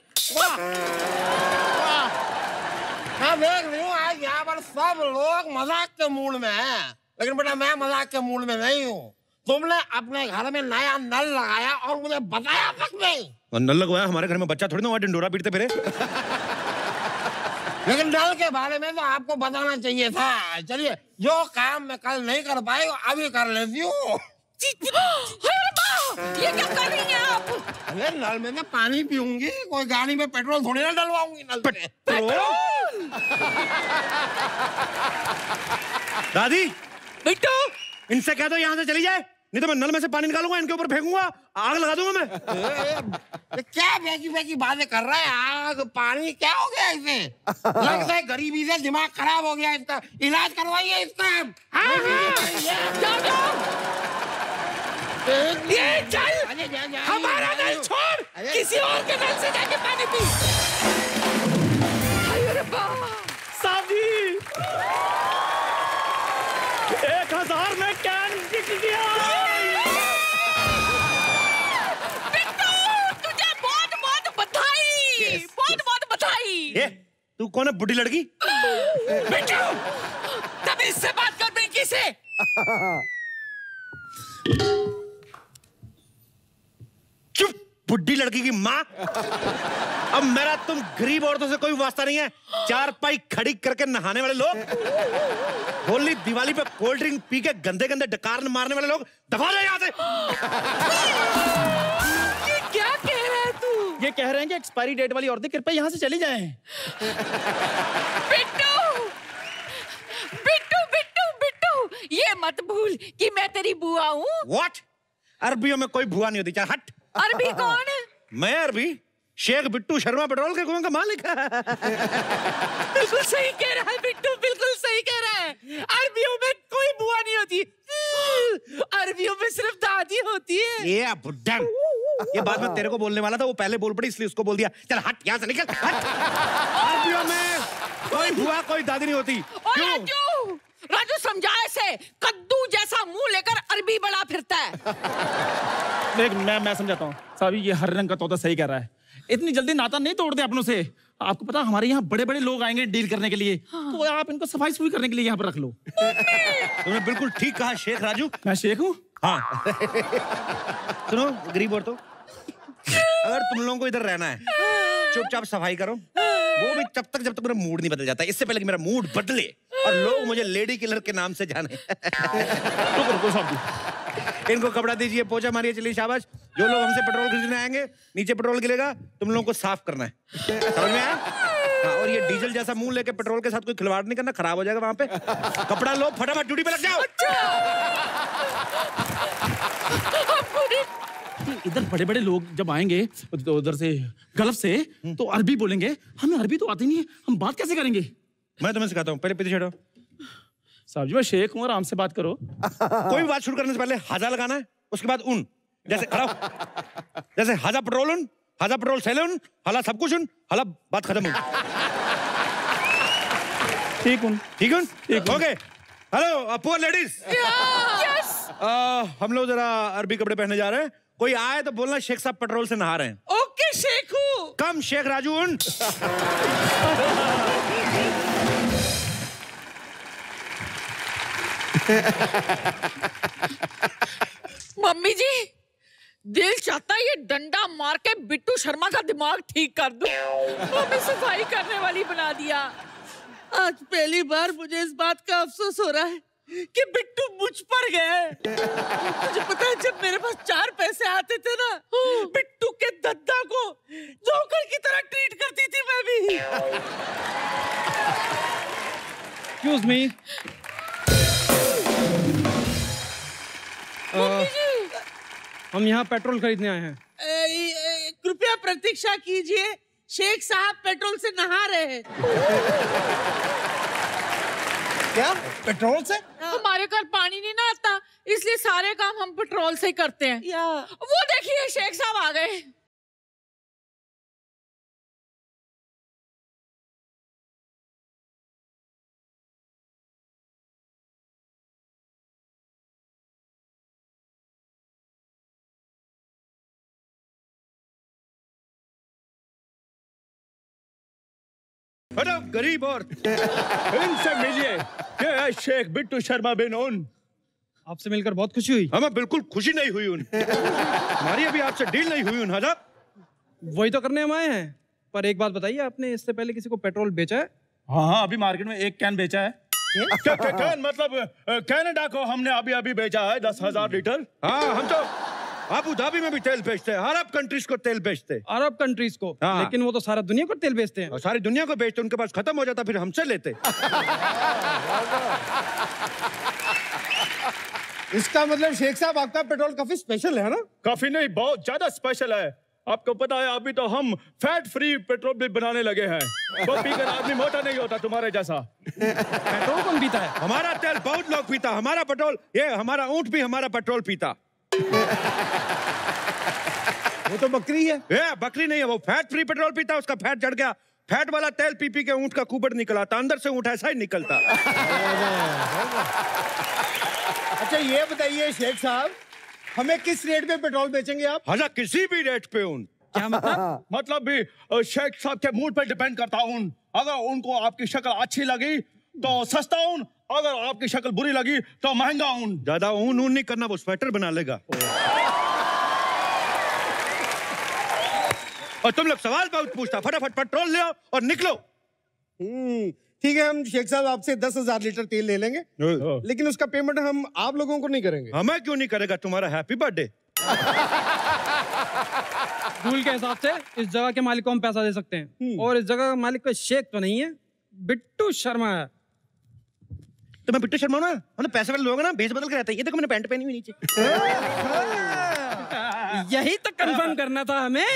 मैं देख रही हूँ आज यहाँ पर सब लोग मजाक के मूड में है, लेकिन बेटा मैं मजाक के मूड में नहीं हूँ। तुमने अपने घर में नया नल लगाया और मुझे बताया तक नहीं। नल लगवाया, हमारे घर में बच्चा थोड़ी ना हुआ डंडोरा पीटते फिरे। लेकिन नल के बारे में तो आपको बताना चाहिए था। चलिए, जो काम मैं कल नहीं कर पाई अभी कर लेती हूँ। ये क्या कर रही हैं आप? अरे नल में मैं पानी पीऊंगी, कोई गाड़ी में पेट्रोल थोड़ी ना डलवाऊंगी नल पे। पेट्रोल? दादी बेटो, इनसे कह दो यहाँ से चली जाए, नहीं तो मैं नल में से पानी निकालूंगा, इनके ऊपर फेंकूंगा, आग लगा दूंगा मैं। ए, क्या बेकी बेकी बातें कर रहा है? आग पानी क्या हो गया इसे? लगता है गरीबी से दिमाग खराब हो गया इसका। इलाज करवाइए इसका। हाँ जाओ जाओ, ये चल हमारा नल छोड़, किसी और के नल से जाके पानी पी। एक हजार में कैन बिक गया। बिट्टू, तुझे बहुत बहुत बधाई, बहुत बहुत बधाई। ये तू कौन है बुढ़ी लड़की? बिट्टू, तभी इससे बात कर पिंकी से। चुप बुढ़ी लड़की की माँ। अब मेरा तुम गरीब औरतों से कोई वास्ता नहीं है। चार पाई खड़ी करके नहाने वाले लोग, होली दिवाली पे कोल्ड ड्रिंक पी के गंदे गंदे डकार मारने वाले लोग, दफा जाए यहाँ से। ये क्या कह रहा है तू? ये कह रहे हैं कि एक्सपायरी डेट वाली औरतें कृपया यहाँ से चली जाएं। बिट्टू, बिट्टू, बिट्टू, बिट्टू, ये मत भूल कि मैं तेरी बुआ हूँ। What? अरबियों में कोई बुआ नहीं होती, चाहे हट। अरबी कौन है? मैं अरबी शेख बिट्टू शर्मा, पेट्रोल के कुएं का मालिक। बिल्कुल सही कह रहा है बिट्टू, बिल्कुल सही कह रहा है। अरबियों में कोई बुआ नहीं होती, अरबियों में सिर्फ दादी होती है। ये बुड्ढा, ये बात मैं तेरे को बोलने वाला था, वो पहले बोल पड़ी इसलिए उसको बोल दिया। चल हट यहाँ से, निकल हट। अरबियों में कोई बुआ कोई दादी नहीं होती। राजू, राजू समझाए से कद्दू जैसा मुंह लेकर अरबी बड़ा फिरता है। देख मैं मैं समझाता हूँ साबी, ये हर रंग का तोता सही कह रहा है। इतनी जल्दी नाता नहीं तोड़ते अपनों से। आपको पता हमारे यहाँ बड़े बड़े लोग आएंगे डील करने के लिए, हाँ। तो आप इनको सफाई सुफाई करने के लिए यहाँ पर रख लो। तुमने बिल्कुल ठीक कहा शेख राजू। मैं शेख हूँ हाँ। सुनो गरीब औरतों, अगर तुम लोगों को इधर रहना है चुपचाप सफाई करो, वो भी तब तक जब तक मेरा मूड नहीं बदल जाता। इससे पहले कि मेरा मूड बदले और लोग मुझे लेडी किलर के नाम से जाने। इनको कपड़ा दीजिए, पोछा मारिए, चलिए शाबाश। जो लोग हमसे पेट्रोल खरीदने आएंगे नीचे पेट्रोल गिरेगा, तुम लोगों को साफ करना है, समझ में आया? और ये डीजल जैसा मुंह लेके पेट्रोल के साथ कोई खिलवाड़ नहीं करना, खराब हो जाएगा वहाँ पे। कपड़ा लो, फटाफट ड्यूटी पे लग जाओ। इधर बड़े बड़े लोग जब आएंगे उधर से गल्फ से तो अरबी बोलेंगे, हमें अरबी तो आती नहीं है, हम बात कैसे करेंगे? मैं तुम्हें सिखाता हूँ, पहले पीछे छेड़ो। साहब जी मैं शेख हूँ, आराम से बात करो। कोई भी बात शुरू करने से पहले हाजा लगाना है, उसके बाद उन जैसे खड़ा जैसे हाजा पेट्रोल उन, हाजा पेट्रोल सैलून, हाला सब कुछ उन, हाला बात खत्म हो। ठीक उन, ठीक उन, ठीक ओके। हेलो पुअर लेडीज, हम लोग जरा अरबी कपड़े पहनने जा रहे हैं, कोई आए तो बोलना शेख साहब पेट्रोल से नहा रहे हैं। ओके शेख हूँ, कम शेख राजू उन। मम्मी जी दिल चाहता है ये डंडा मार के बिट्टू शर्मा का दिमाग ठीक कर दूं। मम्मी सफाई करने वाली बना दिया। आज पहली बार मुझे इस बात का अफसोस हो रहा है कि बिट्टू मुझ पर गए। मुझे पता है जब मेरे पास चार पैसे आते थे ना, बिट्टू के दद्दा को जोकर की तरह ट्रीट करती थी मैं भी। एक्सक्यूज मी मम्मी जी, हम यहाँ पेट्रोल खरीदने आए हैं। कृपया प्रतीक्षा कीजिए, शेख साहब पेट्रोल से नहा रहे हैं। क्या पेट्रोल से? हमारे घर पानी नहीं ना आता, इसलिए सारे काम हम पेट्रोल से ही करते हैं। या। वो देखिए शेख साहब आ गए। अरे गरीब और इनसे मिलिए, ये है शेख बिट्टू शर्मा बिन उन। आपसे मिलकर बहुत खुशी हुई। हमें बिल्कुल खुशी नहीं हुई उन, हमारी अभी आपसे डील नहीं हुई उन। हाजा वही तो करने हम आए हैं। पर एक बात बताइए, आपने इससे पहले किसी को पेट्रोल बेचा है? हाँ हाँ, अभी मार्केट में एक कैन बेचा है। क्या कैन? मतलब कैनेडा को हमने अभी अभी बेचा है दस हजार लीटर। हाँ हम तो आप उधाबी में भी तेल बेचते हैं, अरब कंट्रीज को तेल बेचते हैं। अरब कंट्रीज को? हाँ। लेकिन वो तो सारा दुनिया को तेल बेचते हैं। सारी दुनिया को बेचते हैं, उनके पास खत्म हो जाता फिर हमसे लेते। इसका मतलब शेख साहब आपका पेट्रोल काफी स्पेशल है ना? काफी नहीं, बहुत ज्यादा स्पेशल है। आपको पता है अभी तो हम फैट फ्री पेट्रोल भी बनाने लगे हैं। वो पीकर आदमी मोटा नहीं होता तुम्हारे जैसा। पेट्रोल कौन पीता है? हमारा तेल बहुत लोग पीता, हमारा पेट्रोल। ये हमारा ऊँट भी हमारा पेट्रोल पीता। वो तो बकरी है। ए, बकरी नहीं है, वो फैट फ्री पेट्रोल पीता, उसका फैट जड़ गया। फैट वाला तेल पी पी के ऊंट का कुबड़ निकला था, अंदर से ऊंट ऐसा ही निकलता। अच्छा ये बताइए शेख साहब, हमें किस रेट पे पेट्रोल बेचेंगे आप? हजा किसी भी रेट पे उन। क्या मतलब? मतलब भी शेख साहब के मूड पे डिपेंड करता हूँ। अगर उनको आपकी शक्ल अच्छी लगी तो सस्ता उन, अगर आपकी शक्ल बुरी लगी तो महंगा ऊन। ज्यादा ऊन ऊन नहीं करना, वो स्वेटर बना लेगा। और तुम लोग सवाल बहुत पूछता, फटाफट पेट्रोल ले आओ और निकलो। हम्म ठीक है, हम शेख साहब आपसे दस हजार लीटर तेल ले लेंगे, लेकिन उसका पेमेंट हम आप लोगों को नहीं करेंगे। हमें क्यों नहीं करेगा? तुम्हारा हैप्पी बर्थडे। रूल के हिसाब से इस जगह के मालिक को हम पैसा दे सकते हैं, और इस जगह का मालिक कोई शेख तो नहीं है, बिट्टू शर्मा है। तो मैं बिट्टू शर्मा ना, पैसे वाले लोग ना भेष बदल के रहते हैं। ये देखो मैंने पैंट पहनी हुई नीचे। यही तो कंफर्म करना था हमें।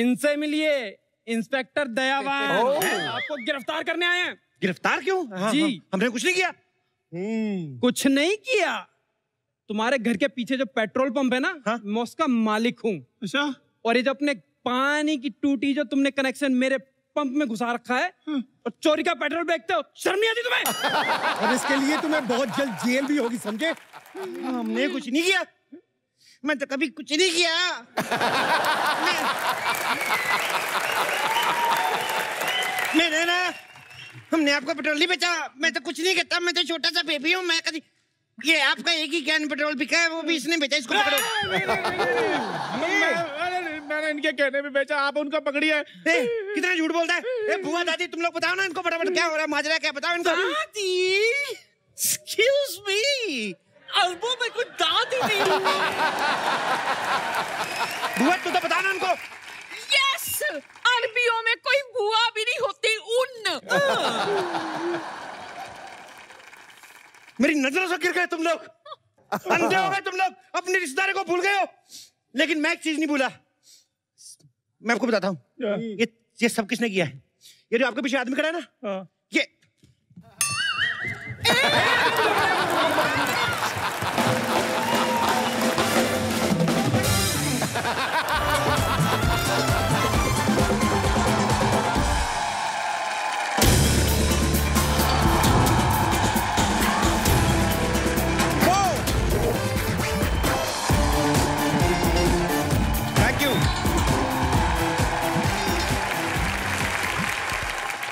इनसे मिलिए, इंस्पेक्टर दयावान आपको गिरफ्तार करने आए हैं। गिरफ्तार क्यों? हाँ, जी हाँ, हमने कुछ नहीं किया। कुछ नहीं किया? तुम्हारे घर के पीछे जो पेट्रोल पंप है ना, हाँ? मैं उसका मालिक हूँ। अच्छा। और ये जो अपने पानी की टूटी जो तुमने कनेक्शन मेरे पंप में घुसा रखा है और चोरी का पेट्रोल बेचते हो, शर्म नहीं आती तुम्हें? और इसके लिए तुम्हें बहुत जल्द जेल भी होगी, समझे? हमने कुछ नहीं किया, मैं तो कभी कुछ नहीं किया। मैं... मैंने ना, हमने आपको पेट्रोल नहीं बेचा, मैं तो कुछ नहीं कहता, मैं तो छोटा सा बेबी हूँ, मैं कभी ये आपका एक ही कैन पेट्रोल बिका है, वो भी इसने बेचा, इसको पकड़ो। मैंने इनके कहने पे बेचा, आप उनका पकड़िए। ए, कितना झूठ बोलता है? ए, बुआ दादी तुम लोग बताओ ना इनको, फटाफट क्या हो रहा है, माजरा क्या, बताओ इनको। दादी, excuse me, अरबों में कुछ दादी नहीं। बुआ तू तो बता ना इनको। Yes, अरबियों में कोई बुआ भी नहीं होती, उन। मेरी नजरों से गिर गए तुम लोग, अंधे हो गए तुम लोग, अपने रिश्तेदारों को भूल गए हो, लेकिन मैं एक चीज नहीं भूला। मैं आपको बताता हूँ ये ये सब किसने किया है। ये जो आपके पीछे आदमी खड़ा है ना, ये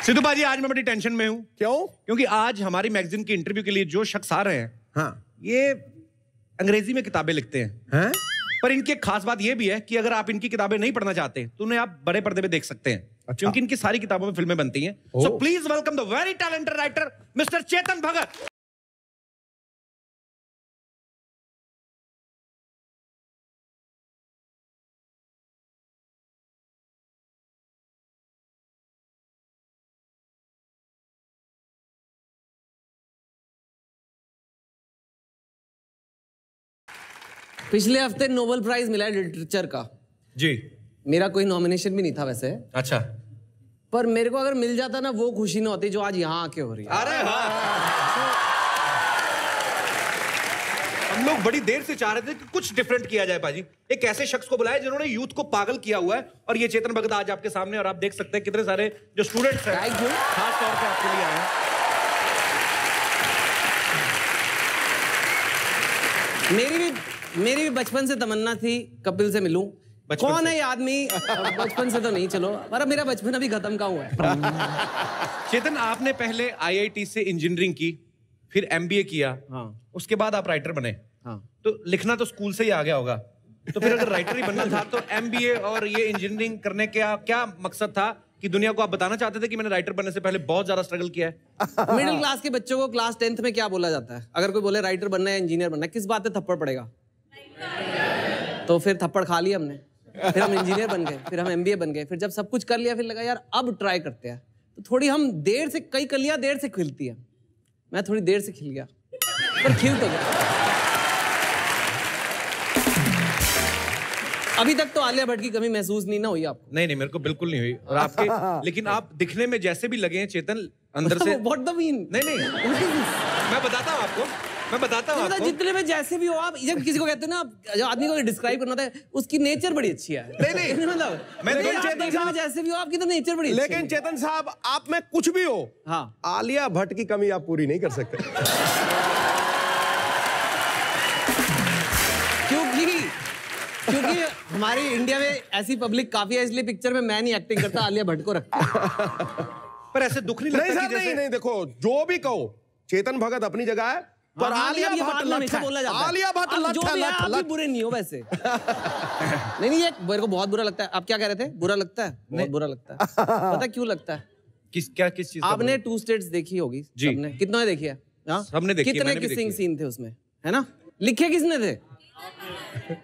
सिद्धू भाई आज मैं बड़ी टेंशन में हूँ। क्यों? क्योंकि आज हमारी मैगजीन की इंटरव्यू के लिए जो शख्स आ रहे हैं, हाँ, ये अंग्रेजी में किताबें लिखते हैं, हाँ? पर इनकी एक खास बात ये भी है कि अगर आप इनकी किताबें नहीं पढ़ना चाहते तो उन्हें आप बड़े पर्दे पे देख सकते हैं। अच्छा। क्योंकि इनकी सारी किताबों में फिल्में बनती हैं। So please welcome the very talented writer mister Chetan Bhagat. पिछले हफ्ते नोबेल प्राइज मिला है लिटरेचर का जी। मेरा कोई नॉमिनेशन भी नहीं था वैसे। अच्छा। पर मेरे को अगर मिल जाता ना, वो खुशी ना होती जो आज यहाँ आके हो रही है। अरे हाँ, हम लोग बड़ी देर से चाह रहे थे कि कुछ डिफरेंट किया जाए पाजी। एक ऐसे शख्स को बुलाया जिन्होंने यूथ को पागल किया हुआ है, और ये चेतन भगत आज आपके सामने, और आप देख सकते हैं कितने सारे जो स्टूडेंट्स हैं खास तौर पर आपके लिए आए हैं। मेरी भी मेरी भी बचपन से तमन्ना थी कपिल से मिलूं। कौन है ये आदमी? बचपन से तो नहीं, चलो, पर मेरा बचपन अभी खत्म का हुआ है। चेतन, आपने पहले आई आई टी से इंजीनियरिंग की, फिर एम बी ए किया, हाँ। उसके बाद आप राइटर बने, हाँ। तो लिखना तो स्कूल से ही आ गया होगा, तो फिर अगर राइटर ही बनना था तो एम बी ए और ये इंजीनियरिंग करने का क्या मकसद था? कि दुनिया को आप बताना चाहते थे कि मैंने राइटर बनने से पहले बहुत ज्यादा स्ट्रगल किया है? मिडिल क्लास के बच्चों को क्लास टेंथ में क्या बोला जाता है? अगर कोई बोले राइटर बनना है, इंजीनियर बनना है, किस बात पे थप्पड़ पड़ेगा? तो फिर थप्पड़ खा लिया हमने, फिर हम इंजीनियर बन गए, फिर हम एम बी ए बन गए, फिर जब सब कुछ कर लिया फिर लगा यार अब ट्राई करते हैं। तो थोड़ी हम देर से, कई कलियाँ देर से खिलती है, मैं थोड़ी देर से खिल गया, पर खिल तो गया। अभी तक तो आलिया भट्ट की कमी महसूस नहीं ना हुई आपको? नहीं नहीं, मेरे को बिल्कुल नहीं हुई। और आपके लेकिन आप दिखने में जैसे भी लगे हैं चेतन, अंदर से व्हाट द मीन? नहीं नहीं, मैं बताता हूँ आपको, मैं बताता हूँ आपको, जितने में जैसे भी हो आप। जब किसी को कहते हो ना जब आदमी को डिस्क्राइब करना है, उसकी नेचर बड़ी अच्छी है। नहीं नहीं, मतलब मैं चेतन साहब जैसे भी हो आपकी तो नेचर बड़ी। लेकिन चेतन साहब आप में कुछ भी हो, हाँ, आलिया भट्ट की कमी आप पूरी नहीं कर सकते। क्योंकि हमारी इंडिया में ऐसी पब्लिक काफी है, इसलिए पिक्चर में मैं नहीं एक्टिंग करता, आलिया भट्ट को रखता। पर ऐसे दुख नहीं लगता? नहीं, नहीं, नहीं, देखो जो भी कहो, चेतन भगत अपनी जगह है, पर आलिया भट्ट बोला जाता है। आलिया भट्ट जो भी है आप भी बुरे नहीं हो वैसे। नहीं नहीं, मेरे को बहुत बुरा लगता है। आप क्या कह रहे थे? बुरा लगता है, बहुत बुरा लगता है। पता क्यों लगता है? किस क्या किस चीज? आपने टू स्टेट्स देखी होगी जी, कितनों ने देखी है? कितने किसिंग सीन थे उसमें, है ना? लिखे किसने थे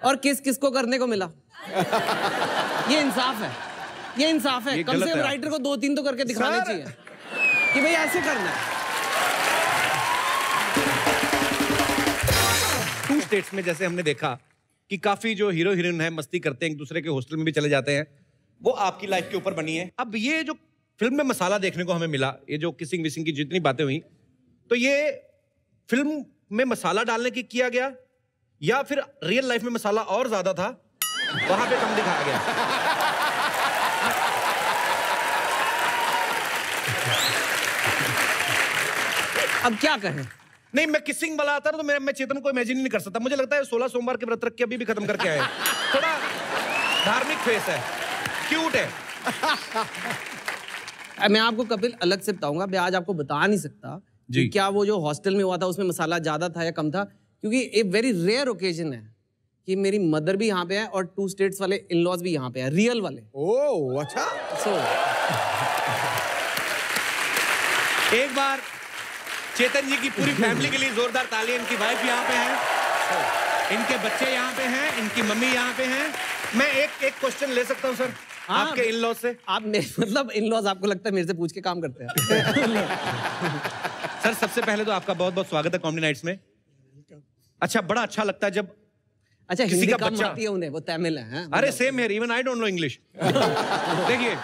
और किस किस को करने को मिला? ये इंसाफ है, ये इंसाफ है। कम से कम राइटर को दो तीन तो करके दिखाने चाहिए कि भाई ऐसे करना है। टू स्टेट्स में जैसे हमने देखा कि काफी जो हीरो हीरोइन है मस्ती करते हैं, एक दूसरे के हॉस्टल में भी चले जाते हैं, वो आपकी लाइफ के ऊपर बनी है। अब ये जो फिल्म में मसाला देखने को हमें मिला, ये जो किसिंग विसिंग की जितनी बातें हुई, तो ये फिल्म में मसाला डालने की किया गया या फिर रियल लाइफ में मसाला और ज्यादा था वहां पे कम दिखाया गया? अब क्या कहें? नहीं, मैं किसिंग वाला आता ना तो मैं मैं चेतन को इमेजिन ही नहीं कर सकता। मुझे लगता है सोलह सोमवार के व्रत रख के अभी भी खत्म करके आए। थोड़ा धार्मिक फेस है, क्यूट है। मैं आपको कपिल अलग से बताऊंगा, मैं आज आपको बता नहीं सकता कि क्या वो जो हॉस्टल में हुआ था उसमें मसाला ज्यादा था या कम था, क्योंकि एक वेरी रेयर ओकेजन है कि मेरी मदर भी यहाँ पे है और टू स्टेट्स वाले इन लॉज भी यहाँ पे है, रियल वाले। ओह अच्छा। so, एक बार चेतन जी की पूरी फैमिली के लिए जोरदार तालियां। इनकी वाइफ यहाँ पे है, इनके बच्चे यहाँ पे हैं, इनकी मम्मी यहाँ पे हैं। मैं एक एक क्वेश्चन ले सकता हूँ सर? हाँ, आपके इन लॉज से? आप मतलब इन लॉज आपको लगता है मेरे से पूछ के काम करते हैं? सर सबसे पहले तो आपका बहुत बहुत स्वागत है कॉमेडी नाइट्स में। अच्छा, बड़ा अच्छा लगता है जब अच्छा हिंदी का बच्चा आती है उन्हें, वो तमिल है। अरे सेम है, even I don't know English. देखिए,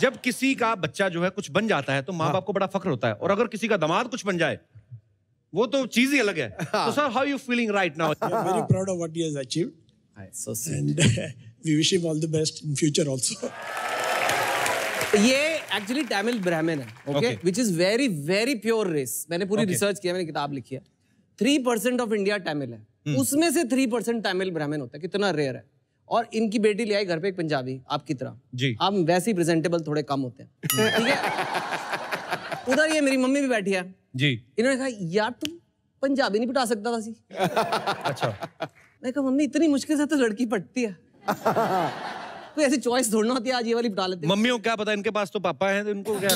जब किसी का बच्चा जो है कुछ बन जाता है तो माँ बाप को बड़ा फख्र होता है, और अगर किसी का दामाद कुछ बन जाए वो तो चीज ही अलग है। तो sir, how you feeling right now? I am very proud of what he has achieved and we wish him all the best in future also. ये एक्चुअली तमिल ब्राह्मण है, okay, which is very very pure race. मैंने पूरी research किया, मैंने किताब लिखी है। Three percent of India Tamil है, उसमें से थ्री परसेंट तमिल ब्राह्मण होता है। कितना रेयर है। और इनकी बेटी ले आई घर पे एक पंजाबी, आपकी तरह जी। आप वैसे ही प्रेजेंटेबल थोड़े कम होते हैं, ठीक है। उधर ये मेरी मम्मी भी बैठी है जी। इन्होंने कहा यार तुम पंजाबी नहीं पटा सकता था सी? अच्छा। मैं कहा मम्मी इतनी मुश्किल से तो लड़की पटती है, कोई ऐसी चॉइस ढूंढना होती है, आज ये वाली पटा लेते। मम्मी को क्या पता, इनके पास तो पापा है, इनको क्या।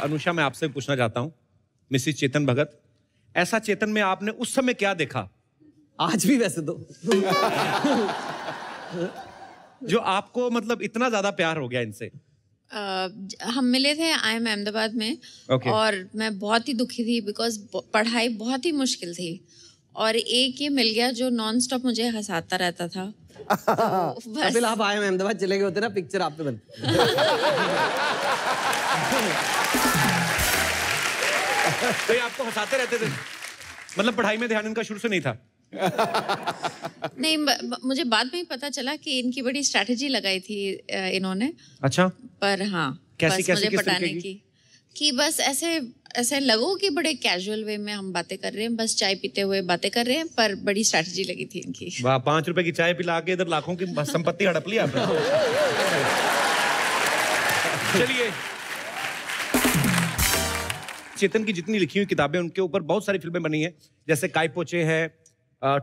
अनुषा, मैं आपसे पूछना चाहता हूँ, मिसेस चेतन भगत, ऐसा चेतन में आपने उस समय क्या देखा, आज भी वैसे तो, जो आपको मतलब इतना ज्यादा प्यार हो गया इनसे? Uh, हम मिले थे आई एम अहमदाबाद में, okay. और मैं बहुत ही दुखी थी बिकॉज पढ़ाई बहुत ही मुश्किल थी, और एक ये मिल गया जो नॉन स्टॉप मुझे हंसाता रहता था। तो आप आए अहमदाबाद चले गए होते ना, पिक्चर आप पे बनती। तो ये आपको हंसाते रहते थे, मतलब पढ़ाई में ध्यान इनका शुरू से नहीं था? नहीं, मुझे बाद में ही पता चला कि इनकी बड़ी स्ट्रैटेजी लगाई थी इन्होंने। अच्छा। पर हाँ, कैसी कैसी? मुझे बताने की कि बस ऐसे ऐसे लगो कि बड़े कैजुअल वे में हम बातें कर रहे हैं, बस चाय पीते हुए बातें कर रहे हैं, पर बड़ी स्ट्रैटेजी लगी थी इनकी। वाह, पाँच रुपए की चाय पिला के इधर लाखों की संपत्ति हड़प लिया आपने। चलिए, चेतन की जितनी लिखी हुई किताबें, उनके ऊपर बहुत सारी फिल्में बनी हैं, जैसे काई पो चे है,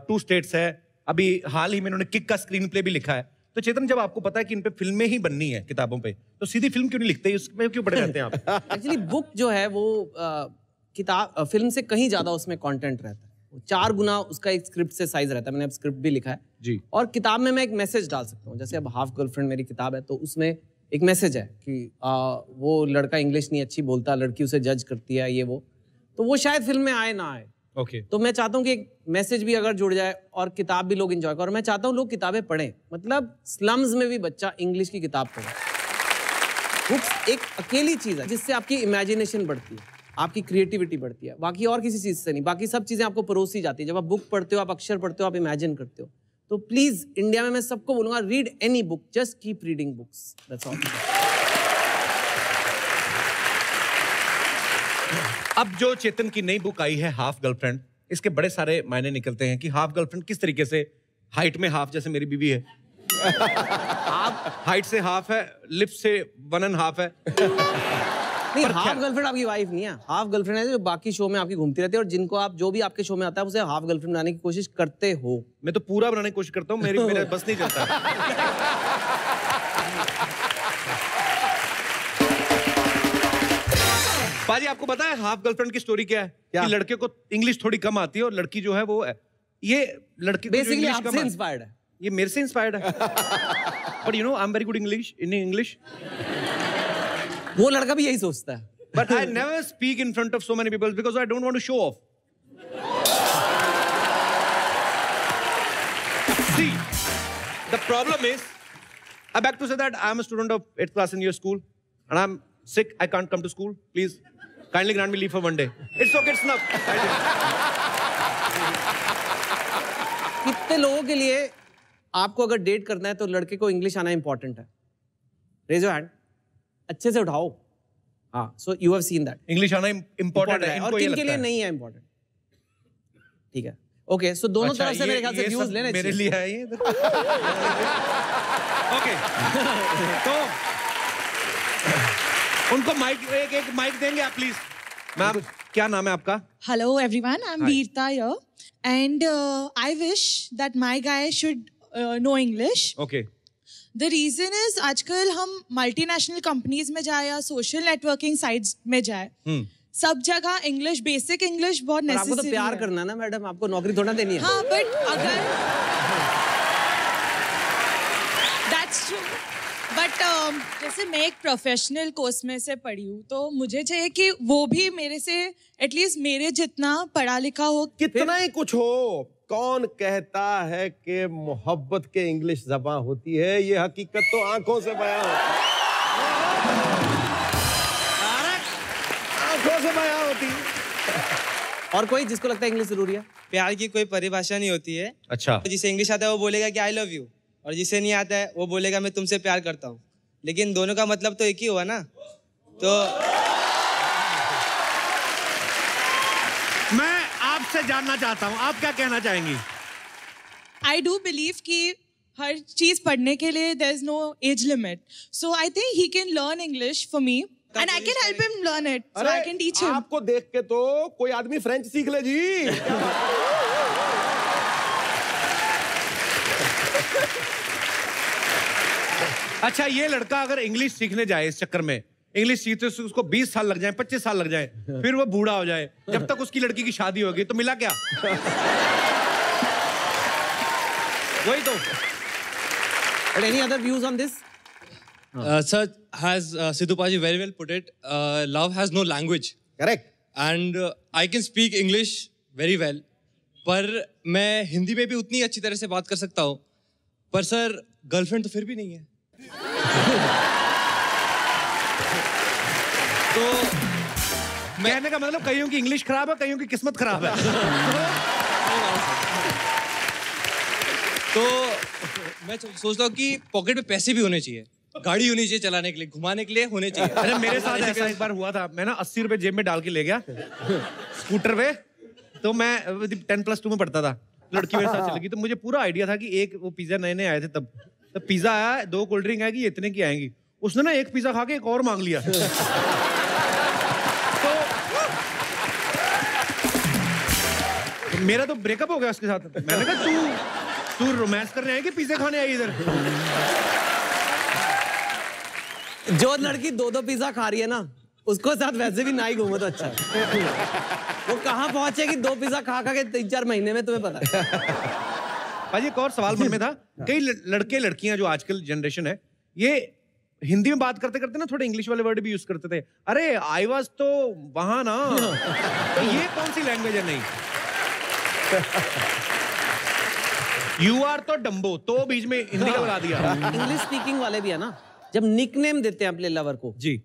टू स्टेट्स है, अभी हाल ही में इन्होंने किक का स्क्रीन प्ले भी लिखा है। तो चेतन, जब आपको पता है कि इन पे फिल्में ही बननी है किताबों पे, तो सीधी फिल्म क्यों नहीं लिखते, उसमें क्यों पड़े रहते हैं आप? एक्चुअली बुक जो है वो किताब फिल्म से कहीं ज्यादा उसमें कॉन्टेंट रहता है, चार गुना उसका एक स्क्रिप्ट से साइज रहता है। मैंने अब स्क्रिप्ट भी लिखा है जी, और किताब में मैं एक मैसेज डाल सकता हूँ। जैसे अब हाफ गर्लफ्रेंड मेरी किताब है, तो उसमें एक मैसेज है कि आ, वो लड़का इंग्लिश नहीं अच्छी बोलता, लड़की उसे जज करती है, ये वो, तो वो शायद फिल्म में आए ना आए, ओके okay. तो मैं चाहता हूँ कि एक मैसेज भी अगर जुड़ जाए और किताब भी लोग एंजॉय करें, और मैं चाहता हूँ लोग किताबें पढ़ें, मतलब स्लम्स में भी बच्चा इंग्लिश की किताब पढ़े। बुक्स एक अकेली चीज़ है जिससे आपकी इमेजिनेशन बढ़ती है, आपकी क्रिएटिविटी बढ़ती है, बाकी और किसी चीज़ से नहीं। बाकी सब चीज़ें आपको परोसी जाती है, जब आप बुक पढ़ते हो, आप अक्षर पढ़ते हो, आप इमेजिन करते हो। तो प्लीज इंडिया में मैं सबको बोलूंगा, read any book, just keep reading books, that's all. अब जो चेतन की नई बुक आई है हाफ गर्लफ्रेंड, इसके बड़े सारे मायने निकलते हैं कि हाफ गर्लफ्रेंड किस तरीके से, हाइट में हाफ, जैसे मेरी बीवी है, आप हाइट से हाफ है, लिप से वन एंड हाफ है। नहीं, हाफ गर्लफ्रेंड आपकी वाइफ नहीं है, हाफ गर्लफ्रेंड है जो बाकी शो में आपकी घूमती रहती है, और जिनको आप, जो भी आपके शो में आता है, उसे हाफ गर्लफ्रेंड बनाने की कोशिश करते हो। मैं तो पूरा बनाने की कोशिश करता हूँ, मेरी मेरा बस नहीं चलता। पाजी, आपको पता है हाफ गर्लफ्रेंड की स्टोरी क्या है? क्या? कि लड़के को इंग्लिश थोड़ी कम आती है और लड़की जो है वो है। ये लड़की बेसिकली आपसे इंस्पायर्ड है, ये मेरे से इंस्पायर्ड है, but you know I am very good English in English. वो लड़का भी यही सोचता है। But I never speak in front of so many people because I don't want to show off. See, the problem is, I beg to say that I am a student of eighth class in your school, and I'm sick. I can't come to school. Please, kindly grant me leave for one day. It's okay, it's enough. कितने लोगों के लिए आपको अगर date करना है तो लड़के को इंग्लिश आना इंपॉर्टेंट है. Raise your hand. अच्छे से उठाओ. हाँ, so you have seen that. English आना इंपॉर्टेंट है और किनके लिए नहीं है इंपॉर्टेंट. ठीक है, ओके. सो दोनों तरफ से मेरे ख्याल से व्यूज लेने चाहिए. मेरे लिए है ये. ओके, तो उनको माइक, एक एक माइक देंगे आप प्लीज. मैम, क्या नाम है आपका? Hello everyone, I'm Veerta here, and uh, I wish that my guy should uh, know English. Okay. The reason is आजकल हम multinational companies में जाए या social networking sites में जाए. Hmm. सब जगह English, basic English बहुत necessary है. आपको तो प्यार करना ना मैडम, आपको नौकरी थोड़ा देनी है. हाँ, but अगर that's true. बट um, जैसे मैं एक प्रोफेशनल कोर्स में से पढ़ी हूँ, तो मुझे चाहिए कि वो भी मेरे से एटलीस्ट मेरे जितना पढ़ा लिखा हो. कितना ही कुछ हो, कौन कहता है कि मोहब्बत के इंग्लिश ज़बान होती है? ये हकीकत तो आंखों से बयां होती है. आंखों से बयां होती है. और कोई जिसको लगता है इंग्लिश जरूरी है? प्यार की कोई परिभाषा नहीं होती है. अच्छा. जिसे इंग्लिश आता है वो बोलेगा कि आई लव यू, और जिसे नहीं आता है वो बोलेगा मैं तुमसे प्यार करता हूँ. लेकिन दोनों का मतलब तो एक ही हुआ ना. तो मैं आपसे जानना चाहता हूँ, आप क्या कहना चाहेंगी? आई डू बिलीव कि हर चीज पढ़ने के लिए there is no age limit, so I think he can learn English for me and I can help him learn it, so I can teach him. आपको देख के तो कोई आदमी फ्रेंच सीख ले जी. अच्छा, ये लड़का अगर इंग्लिश सीखने जाए इस चक्कर में, इंग्लिश सीखते उसको बीस साल लग जाए, पच्चीस साल लग जाए, फिर वो बूढ़ा हो जाए, जब तक उसकी लड़की की शादी होगी तो मिला क्या? वही तो. But any other views on this? Uh, sir, has uh, Sidhupaji very well put it? Uh, love has no language. Correct. And uh, I can speak English very well, पर मैं हिंदी में भी उतनी अच्छी तरह से बात कर सकता हूँ. पर सर, गर्लफ्रेंड तो फिर भी नहीं है. तो मैं कहने का मतलब कईयों की इंग्लिश खराब है, कईयों की किस्मत खराब है. तो मैं सोचता हूँ कि पॉकेट में पैसे भी होने चाहिए, गाड़ी होनी चाहिए चलाने के लिए, घुमाने के लिए होने चाहिए. अरे मेरे साथ ऐसा एक बार हुआ था, मैं ना अस्सी रुपए जेब में डाल के ले गया स्कूटर पे. तो मैं टेन प्लस टू में पढ़ता था, लड़की मेरे साथ चल गई. तो मुझे पूरा आइडिया था कि एक वो पिज्जा नए नए आए थे तब, तो पिज्जा आया, दो कोल्ड ड्रिंक आएगी, इतने की आएंगी. उसने ना एक पिज्जा खा के एक और मांग लिया. तो, तो मेरा तो ब्रेकअप हो गया उसके साथ. मैंने कहा तू तू रोमांस करने आई कि पिज्जा खाने आई इधर? जो लड़की दो दो पिज्जा खा रही है ना, उसको साथ वैसे भी ना ही घूमो तो अच्छा. वो कहाँ पहुंचेगी दो पिज्जा खा खा के तीन चार महीने में, तुम्हें पता है. भाई, एक और सवाल मन में था. कई लड़के लड़कियां जो आजकल जनरेशन है, ये हिंदी में बात करते करते ना थोड़े इंग्लिश वाले वर्ड भी यूज करते थे. अरे आई वाज तो वहां ना, तो ये कौन सी लैंग्वेज है? नहीं, यू आर तो डम्बो, तो बीच में हिंदी का लगा दिया. इंग्लिश स्पीकिंग वाले भी है ना, जब निकनेम देते हैं अपने लवर को जी,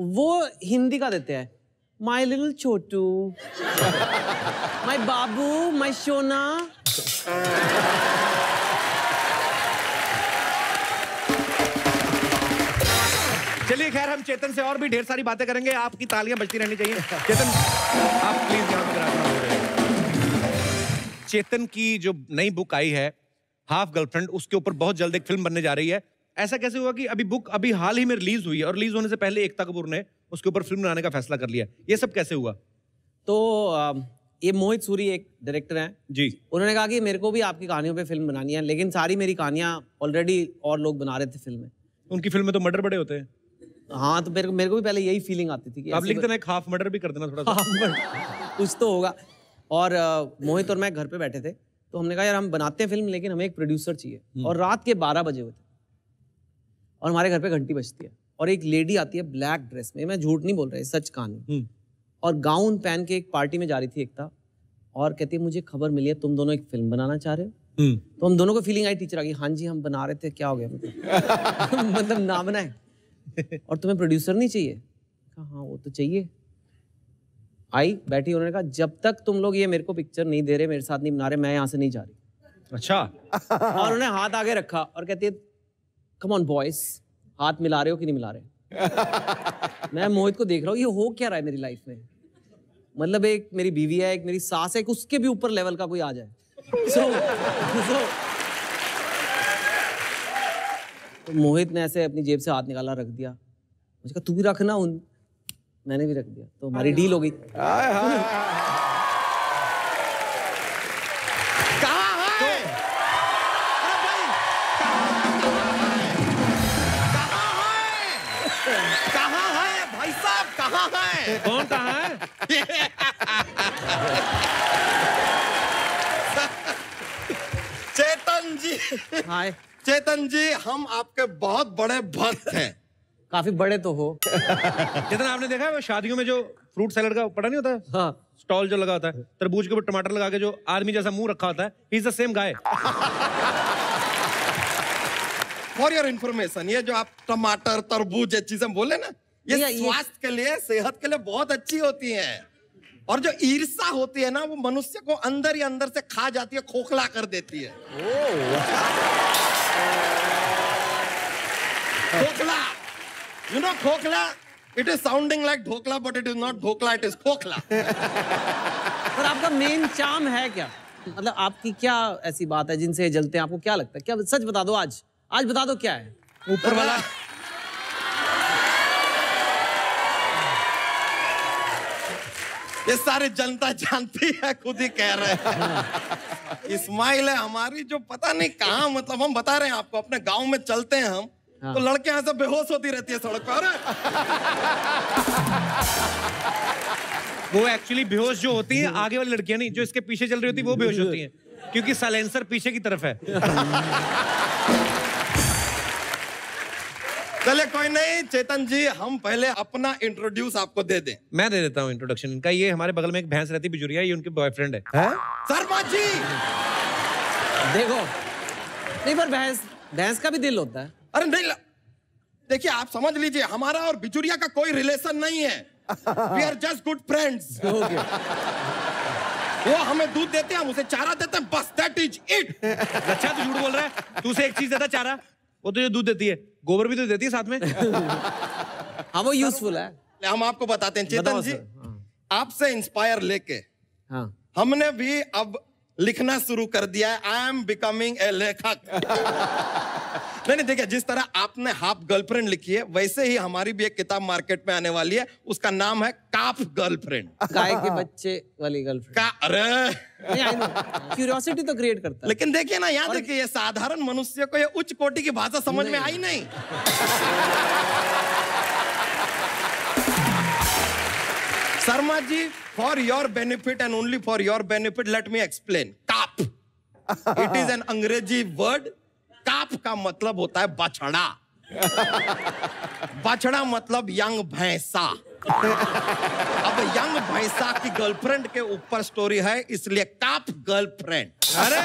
वो हिंदी का देते हैं. माई लिटिल छोटू, माई बाबू, माई सोना. चलिए, खैर हम चेतन से और भी ढेर सारी बातें करेंगे. आपकी तालियां बजती रहनी चाहिए. चेतन, आप प्लीज यहाँ पर. चेतन की जो नई बुक आई है हाफ गर्लफ्रेंड, उसके ऊपर बहुत जल्द एक फिल्म बनने जा रही है. ऐसा कैसे हुआ कि अभी बुक अभी हाल ही में रिलीज हुई है, और रिलीज होने से पहले एकता कपूर ने उसके ऊपर फिल्म बनाने का फैसला कर लिया? ये सब कैसे हुआ? तो आ, ये मोहित सूरी एक डायरेक्टर हैं जी. उन्होंने कहा कि मेरे को भी आपकी कहानियों पे फिल्म बनानी है, लेकिन सारी मेरी कहानियां ऑलरेडी और लोग बना रहे थे फिल्में. उनकी फिल्में तो मर्डर बड़े होते हैं. हाँ, तो मेरे को मेरे को भी पहले यही फीलिंग आती थी कि आप लिखते ना एक हाफ मर्डर भी कर देना, थोड़ा सा कुछ तो होगा. और मोहित और मैं घर पर बैठे थे, तो हमने कहा यार हम बनाते हैं फिल्म, लेकिन हमें एक प्रोड्यूसर चाहिए. और रात के बारह बजे हुए थे, और हमारे घर पर घंटी बजती है, और एक लेडी आती है ब्लैक ड्रेस में. मैं झूठ नहीं बोल रहा, है सच कहानी. और गाउन पहन के एक पार्टी में जा रही थी एकता, और कहती है मुझे खबर मिली है तुम दोनों एक फिल्म बनाना चाह रहे हो. तो हम दोनों को फीलिंग आई टीचर आ गई. हाँ जी, हम बना रहे थे, क्या हो गया मतलब मतलब ना बनाए. और तुम्हें प्रोड्यूसर नहीं चाहिए? हाँ, वो तो चाहिए. आई बैठी, उन्होंने कहा जब तक तुम लोग ये मेरे को पिक्चर नहीं दे रहे, मेरे साथ नहीं बना रहे, मैं यहाँ से नहीं जा रही. अच्छा। और उन्होंने हाथ आगे रखा और कहती है, come on boys, हाथ मिला रहे हो कि नहीं मिला रहे? मैं मोहित को देख रहा हूँ, ये हो क्या रहा है मेरी लाइफ में? मतलब एक मेरी बीवी है, एक मेरी सास है, उसके भी ऊपर लेवल का कोई आ जाए। so, so, तो मोहित ने ऐसे अपनी जेब से हाथ निकाला, रख दिया। मुझे कहा तू भी रखना, उन मैंने भी रख दिया, तो हमारी डील हो गई। कौन कहा है? चेतन जी, हाय चेतन जी, हम आपके बहुत बड़े भक्त हैं। काफी बड़े तो हो। चेतन, आपने देखा है शादियों में जो फ्रूट सैलेड का पता नहीं होता है? हाँ। स्टॉल जो लगा होता है, तरबूज के ऊपर टमाटर लगा के जो आर्मी जैसा मुंह रखा होता है, he is the same guy. For your information, ये जो आप टमाटर तरबूज ये चीजें बोले ना, ये स्वास्थ्य के लिए, सेहत के लिए बहुत अच्छी होती है। और जो ईर्षा होती है ना, वो मनुष्य को अंदर ही अंदर से खा जाती है, खोखला कर देती है। खोखला, you know खोखला, it is sounding like dhokla, but it is not dhokla, it is खोखला। पर आपका मेन चार्म है क्या? मतलब आपकी क्या ऐसी बात है जिनसे जलते हैं? आपको क्या लगता है? क्या सच बता दो, आज आज बता दो क्या है? ऊपर वाला ये सारे जनता जानती है, खुद ही कह रहे हैं। स्माइल है हमारी जो पता नहीं कहाँ, मतलब हम बता रहे हैं आपको, अपने गांव में चलते हैं हम, हाँ। तो लड़के यहाँ से बेहोश होती रहती है सड़क पर। वो एक्चुअली बेहोश जो होती है, आगे वाली लड़कियां नहीं, जो इसके पीछे चल रही होती है वो बेहोश होती है, क्योंकि साइलेंसर पीछे की तरफ है। चले कोई नहीं, चेतन जी हम पहले अपना इंट्रोड्यूस आपको दे दें। मैं दे देता हूँ इंट्रोडक्शन इनका। ये हमारे बगल में एक भैंस रहती, बिजुरिया, ये उनके बॉयफ्रेंड है, है? शर्मा जी। देखो, नहीं पर भैंस भैंस का भी दिल होता है। अरे नहीं, देखिए आप समझ लीजिए, हमारा और बिजुरिया का कोई रिलेशन नहीं है। We are just good friends. वो हमें दूध देते हैं, हम उसे चारा देते हैं, बस दैट इज इट। अच्छा तू झूठ बोल रहा है, तू उसे एक चीज देता चारा, वो तो जो दूध देती है, गोबर भी तो देती है साथ में। हाँ, वो यूजफुल है। हम आपको बताते हैं चेतन जी, हाँ। आपसे इंस्पायर लेके, हाँ, हमने भी अब लिखना शुरू कर दिया है। आई एम बिकमिंग ए लेखक। नहीं नहीं, देखिए जिस तरह आपने हाफ गर्लफ्रेंड लिखी है, वैसे ही हमारी भी एक किताब मार्केट में आने वाली है, उसका नाम है काफ गर्लफ्रेंड। गाय के बच्चे वाली गर्लफ्रेंड का। अरे क्यूरियोसिटी तो क्रिएट करता है, लेकिन देखिए ना, यहाँ देखिए, ये साधारण मनुष्य को ये उच्च कोटि की भाषा समझ में आई नहीं। Sharma ji, for your benefit and only for your benefit, let me explain. Calf, it is an अंग्रेजी वर्ड। काफ का मतलब होता है बछड़ा। बछड़ा मतलब यंग भैंसा। अब यंग भैंसा की गर्लफ्रेंड के ऊपर स्टोरी है, इसलिए काफ गर्लफ्रेंड। अरे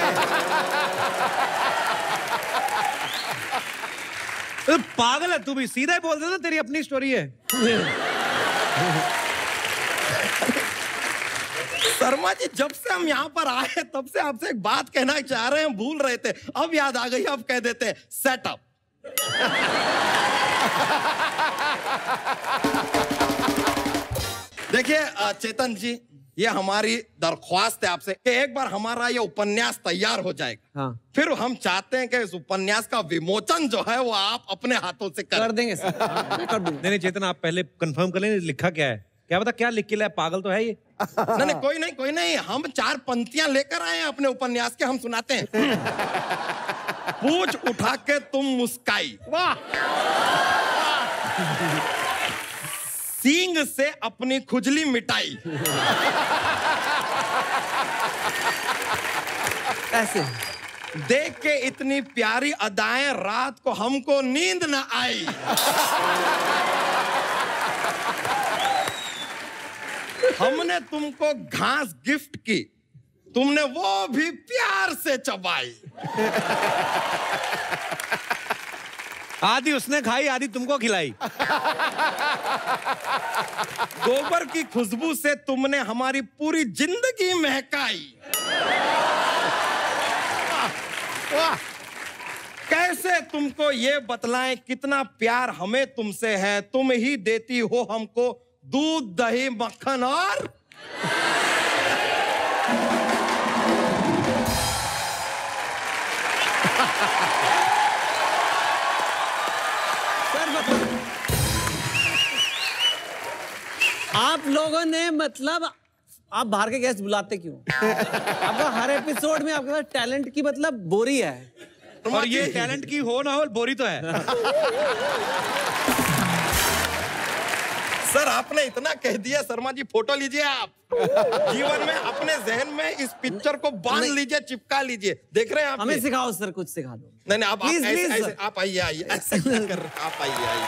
तो पागल है तू भी, सीधा ही बोल देता, तेरी अपनी स्टोरी है। शर्मा जी, जब से हम यहाँ पर आए तब से आपसे एक बात कहना चाह रहे हैं, भूल रहे थे, अब याद आ गई, अब कह देते हैं। सेटअप। देखिए चेतन जी, ये हमारी दरख्वास्त है आपसे कि एक बार हमारा ये उपन्यास तैयार हो जाएगा, हाँ, फिर हम चाहते हैं कि इस उपन्यास का विमोचन जो है वो आप अपने हाथों से कर, कर देंगे सर। हाँ, कर दूंगा। नहीं चेतन, आप पहले कंफर्म कर लें लिखा क्या है, क्या पता क्या लिख के लाया, पागल तो है ये। नहीं नहीं, कोई नहीं कोई नहीं, हम चार पंक्तियां लेकर आए हैं अपने उपन्यास के, हम सुनाते हैं। पूछ उठा के तुम मुस्काई, वाह, सींग से अपनी खुजली मिटाई। ऐसे देख के इतनी प्यारी अदाएं, रात को हमको नींद ना आई। हमने तुमको घास गिफ्ट की, तुमने वो भी प्यार से चबाई। आधी उसने खाई, आधी तुमको खिलाई। गोबर की खुशबू से तुमने हमारी पूरी जिंदगी महकाई। वाह कैसे तुमको ये बतलाएं कितना प्यार हमें तुमसे है, तुम ही देती हो हमको दूध दही मक्खन और आप लोगों ने मतलब आप बाहर के गेस्ट बुलाते क्यों? आपका हर एपिसोड में आपके पास टैलेंट की मतलब बोरी है और ये टैलेंट की हो ना हो बोरी तो है। सर आपने इतना कह दिया शर्मा जी, फोटो लीजिए आप जीवन में, अपने जहन में इस पिक्चर को बांध लीजिए, चिपका लीजिए। देख रहे हैं आप, हमें सिखाओ सर, कुछ सिखा दो। नहीं नहीं आप प्लीज, ऐसे, प्लीज, ऐसे, आप आइए आइए आप आइए आइए।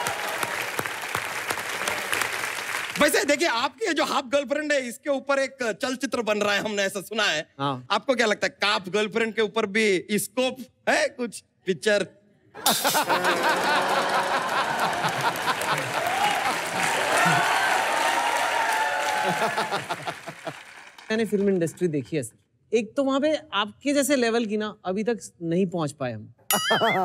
वैसे देखिए आपकी जो हाफ गर्लफ्रेंड है इसके ऊपर एक चलचित्र बन रहा है, हमने ऐसा सुना है। हाँ। आपको क्या लगता है काफ गर्लफ्रेंड के ऊपर भी स्कोप है कुछ पिक्चर? मैंने फिल्म इंडस्ट्री देखी है सर, एक तो वहां पे आपके जैसे लेवल की ना अभी तक नहीं पहुंच पाए हम,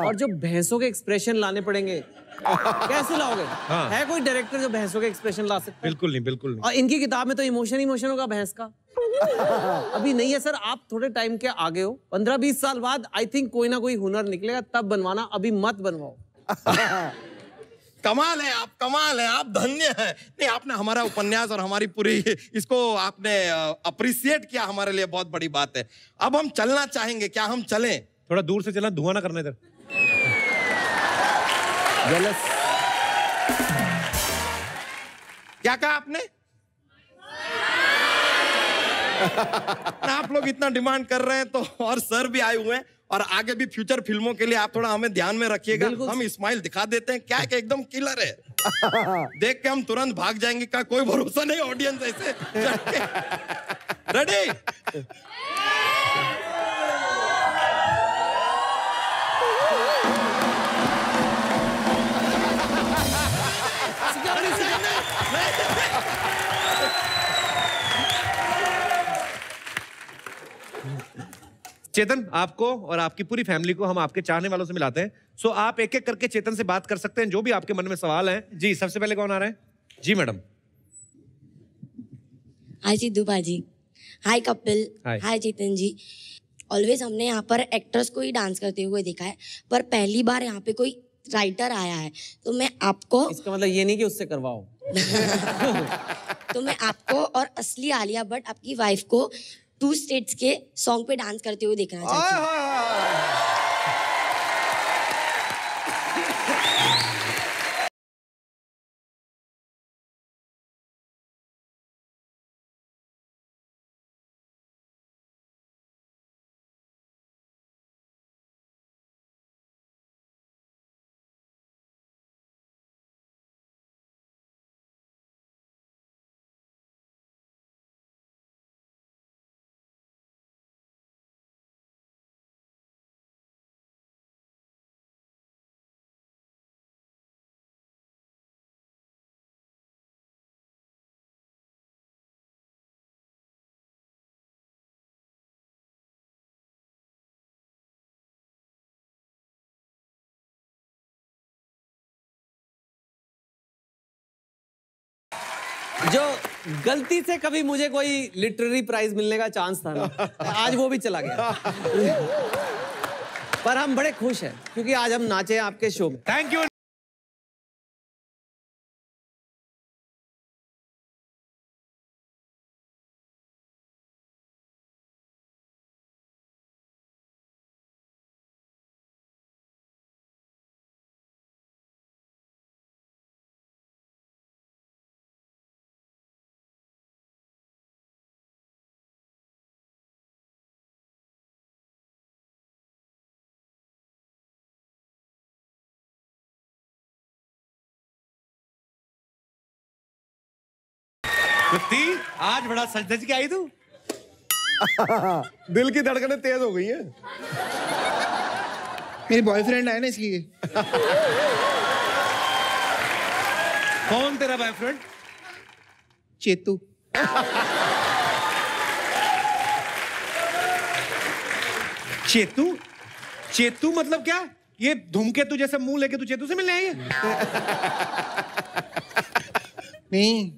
और जो भैंसों के एक्सप्रेशन लाने पड़ेंगे कैसे लाओगे? हाँ। है कोई डायरेक्टर जो भैंसों के एक्सप्रेशन ला सकता है? बिल्कुल नहीं, बिल्कुल नहीं। और इनकी किताब में तो इमोशन इमोशन होगा भैंस का। अभी नहीं है सर, आप थोड़े टाइम के आगे हो, पंद्रह बीस साल बाद आई थिंक कोई ना कोई हुनर निकलेगा, तब बनवाना, अभी मत बनवाओ। कमाल है आप, कमाल है आप, धन्य है। नहीं आपने हमारा उपन्यास और हमारी पूरी इसको आपने अप्रिशिएट किया, हमारे लिए बहुत बड़ी बात है। अब हम चलना चाहेंगे, क्या हम चलें? थोड़ा दूर से चलना, धुआं ना करना इधर। Jealous. क्या कहा आपने? आप लोग इतना डिमांड कर रहे हैं तो, और सर भी आए हुए हैं और आगे भी फ्यूचर फिल्मों के लिए आप थोड़ा हमें ध्यान में रखिएगा। हम स्माइल दिखा देते हैं, क्या है कि एकदम किलर है, देख के हम तुरंत भाग जाएंगे का कोई भरोसा नहीं ऑडियंस ऐसे। रेडी? चेतन, आपको और आपकी पूरी फैमिली को हम आपके चाहने वालों से मिलाते हैं, सो आप एक एक करके चेतन से बात कर सकते हैं जो भी आपके मन में सवाल हैं। जी सबसे पहले कौन आ रहे हैं? जी मैडम। हाय सिद्धू भाजी, हाय कपिल, हाय चेतन जी। ऑलवेज हमने यहाँ पर एक्टर्स को ही डांस करते हुए देखा है, पर पहली बार यहाँ पे कोई राइटर आया है, तो मैं आपको, इसका मतलब ये नहीं कि उससे करवाओ। तो मैं आपको और असली आलिया भट्ट आपकी वाइफ को टू स्टेट्स के सॉन्ग पे डांस करते हुए देखना चाहती हूँ। जो गलती से कभी मुझे कोई लिटरेरी प्राइज मिलने का चांस था ना, आज वो भी चला गया। पर हम बड़े खुश हैं क्योंकि आज हम नाचे हैं आपके शो में। Thank you. आज बड़ा सज धज के आई तू। दिल की धड़कनें तेज हो गई है। मेरी बॉयफ्रेंड है ना इसकी। कौन तेरा बॉयफ्रेंड? चेतू। चेतू चेतू मतलब क्या? ये धूमकेतु जैसा मुंह लेके तू चेतू से मिलने आई है? नहीं,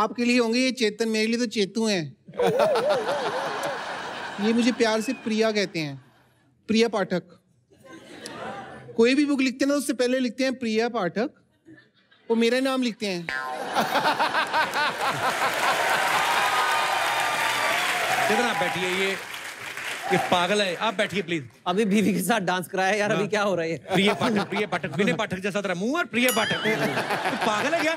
आपके लिए होंगे ये चेतन, मेरे लिए तो चेतू हैं। ये मुझे प्यार से प्रिया कहते हैं, प्रिया पाठक। कोई भी बुक लिखते हैं ना, उससे पहले लिखते हैं प्रिया पाठक, वो मेरा नाम लिखते हैं। चेतन आप बैठिए, ये ये पागल है, आप बैठिए प्लीज। अभी बीवी के साथ डांस कराया यार, अभी क्या हो रहा है? प्रिया पाठक, प्रिया पाठक, विनय पाठक जैसा तेरा मुंह और प्रिया पाठक। तो पागल है क्या?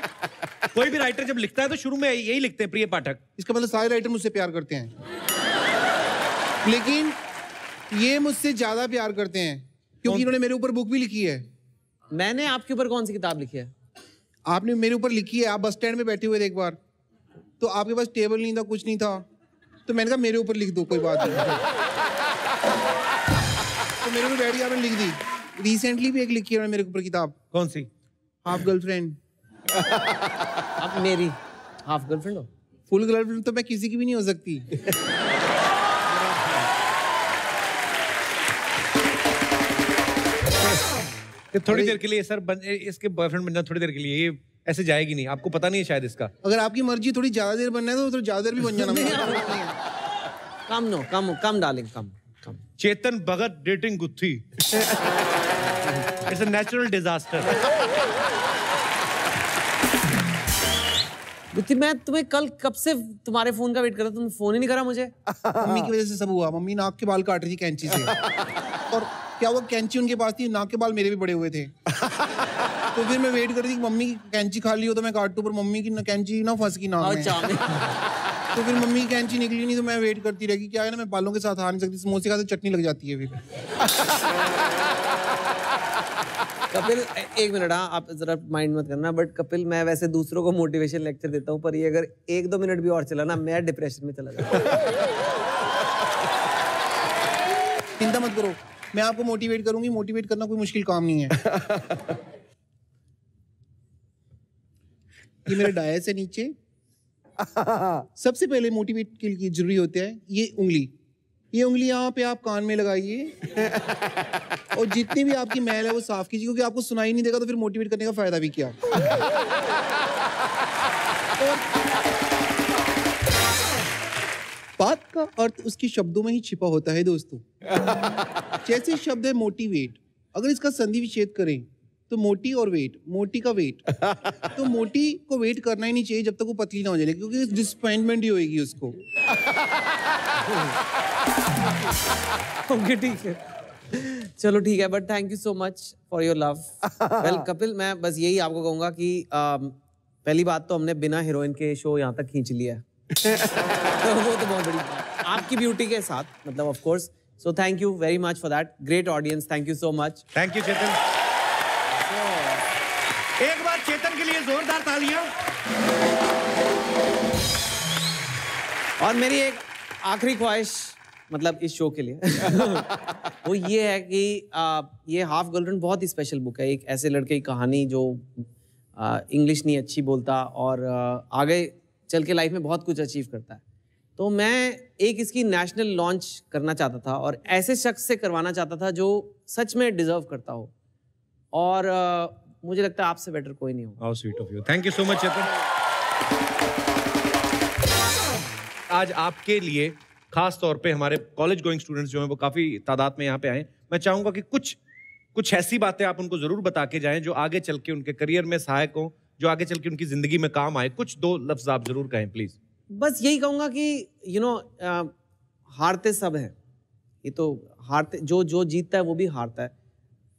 कोई भी राइटर जब लिखता है तो शुरू में यही लिखते हैं, प्रिय पाठक। इसका मतलब सारे राइटर मुझसे प्यार करते हैं, लेकिन ये मुझसे ज्यादा प्यार करते हैं क्योंकि इन्होंने मेरे ऊपर बुक भी लिखी है। मैंने आपके ऊपर कौन सी किताब लिखी है? आपने मेरे ऊपर लिखी है। आप बस स्टैंड में बैठे हुए थे एक बार, तो आपके पास टेबल नहीं था, कुछ नहीं था, तो मैंने कहा मेरे ऊपर लिख दो, कोई बात नहीं। तो मेरे ऊपर बैठ के आपने लिख दी। रिसेंटली भी एक लिखी है मेरे ऊपर किताब। कौन सी? Half girlfriend. आप मेरी हाफ गर्लफ्रेंड हो? फुल गर्लफ्रेंड तो मैं किसी की भी नहीं हो सकती। थोड़ी देर के लिए सर बन, इसके बॉयफ्रेंड बनना थोड़ी देर के लिए, ये ऐसे जाएगी नहीं, आपको पता नहीं है शायद इसका। अगर आपकी मर्जी थोड़ी ज्यादा देर बनना है तो ज्यादा देर भी बन जाना। Come no, come come darling, come come. Chetan Bhagat dating Gutthi, it's a natural disaster. Gutthi, मैं तुम्हें कल कब से तुम्हारे फोन का वेट कर रहा था, तुमने फोन ही नहीं करा मुझे। मम्मी की वजह से सब हुआ। मम्मी नाक के बाल काट रही थी कैंची से, और क्या वो कैंची उनके पास थी, नाक के बाल मेरे भी बड़े हुए थे। तो फिर मैं वेट कर रही थी कि मम्मी की कैंची खाली हो तो मैं काटूं, पर मम्मी की कैंची ना फंस गई नाक में। तो फिर मम्मी की कैंची निकली नहीं, तो मैं वेट करती रही कि क्या है ना, मैं बालों के साथ आ नहीं सकती, समोसे खाते चटनी लग जाती है फिर। कपिल एक मिनट, हाँ आप जरा माइंड मत करना, बट कपिल मैं वैसे दूसरों को मोटिवेशन लेक्चर देता हूँ, पर ये अगर एक दो मिनट भी और चला ना, मैं डिप्रेशन में चला जाऊँ। चिंता मत करो, मैं आपको मोटिवेट करूंगी, मोटिवेट करना कोई मुश्किल काम नहीं है। ये मेरे डायर से नीचे सबसे पहले मोटिवेट के लिए जरूरी होता है ये उंगली, ये उंगली यहाँ पे आप कान में लगाइए, और जितनी भी आपकी मैल है वो साफ कीजिए, क्योंकि आपको सुनाई नहीं देगा तो फिर मोटिवेट करने का फायदा भी क्या। बात का अर्थ उसके शब्दों में ही छिपा होता है दोस्तों। जैसे शब्द है मोटिवेट, अगर इसका संधि विच्छेद करें तो मोटी और वेट, मोटी का वेट, तो मोटी को वेट करना ही नहीं चाहिए जब तक वो पतली ना हो जाए, क्योंकि डिसअपॉइंटमेंट ही होगी उसको। ओके ठीक है, चलो ठीक है, but thank you so much for your love. Well Kapil, मैं बस यही आपको कहूँगा कि आ, पहली बात तो हमने बिना हीरोइन के शो यहाँ तक खींच लिया है। तो वो तो बहुत बड़ी आपकी ब्यूटी के साथ, मतलब of course, so thank you very much for that. Great audience, thank you so much. Thank you Chetan. एक बार चेतन के लिए जोरदार तालियां। और मेरी एक आखिरी ख्वाहिश, मतलब इस शो के लिए, वो ये है कि आ, ये हाफ गर्लफ्रेंड बहुत ही स्पेशल बुक है, एक ऐसे लड़के की कहानी जो इंग्लिश नहीं अच्छी बोलता और आ, आगे चल के लाइफ में बहुत कुछ अचीव करता है। तो मैं एक इसकी नेशनल लॉन्च करना चाहता था, और ऐसे शख्स से करवाना चाहता था जो सच में डिजर्व करता हो, और uh, मुझे लगता है आपसे बेटर कोई नहीं हो। How sweet of you, thank you so much Chetan. आज आपके लिए खास तौर पे हमारे कॉलेज गोइंग स्टूडेंट्स जो हैं वो काफ़ी तादाद में यहाँ पे आए। मैं चाहूँगा कि कुछ कुछ ऐसी बातें आप उनको ज़रूर बता के जाएँ जो आगे चल के उनके करियर में सहायक हों, जो आगे चल के उनकी जिंदगी में काम आए। कुछ दो लफ्ज आप जरूर कहें प्लीज। बस यही कहूँगा कि यू नो हारते सब हैं, ये तो हारते, जो जो जीतता है वो भी हारता है।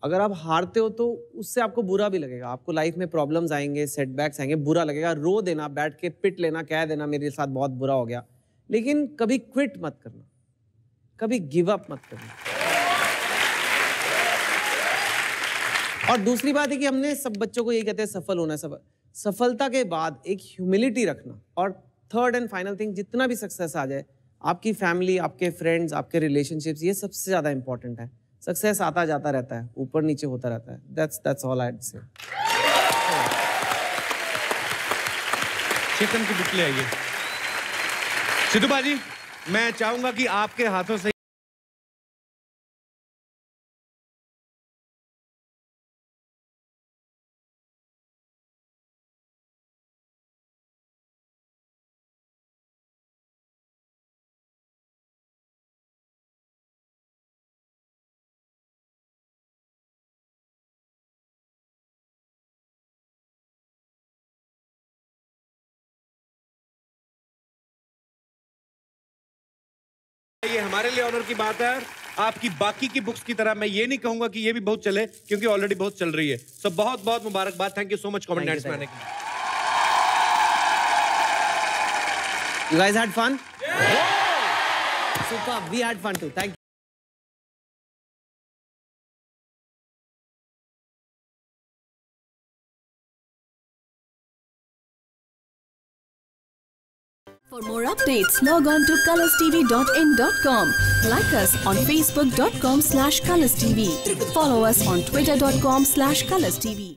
अगर आप हारते हो तो उससे आपको बुरा भी लगेगा, आपको लाइफ में प्रॉब्लम्स आएंगे, सेटबैक्स आएंगे, बुरा लगेगा, रो देना, बैठ के पिट लेना, कह देना मेरे साथ बहुत बुरा हो गया, लेकिन कभी क्विट मत करना, कभी गिव अप मत करना। और दूसरी बात है कि हमने सब बच्चों को यही कहते हैं सफल होना है, सफल सफलता के बाद एक ह्यूमिलिटी रखना। और थर्ड एंड फाइनल थिंग, जितना भी सक्सेस आ जाए, आपकी फैमिली, आपके फ्रेंड्स, आपके रिलेशनशिप्स, ये सबसे ज़्यादा इंपॉर्टेंट है। सक्सेस आता जाता रहता है, ऊपर नीचे होता रहता है। दैट्स दैट्स ऑल आई से। चिकन की बुक ले आइए सिद्धू भाजी, मैं चाहूँगा कि आपके हाथों से ये हमारे लिए ऑनर की बात है। आपकी बाकी की बुक्स की तरह मैं ये नहीं कहूंगा कि ये भी बहुत चले, क्योंकि ऑलरेडी बहुत चल रही है। सो बहुत बहुत मुबारकबाद, thank you so much comedy nights में आने के। You guys had fun? Super, we had fun too. Thank you. For more updates, log on to colors t v dot in dot com. Like us on facebook dot com slash colors t v. Follow us on twitter dot com slash colors t v.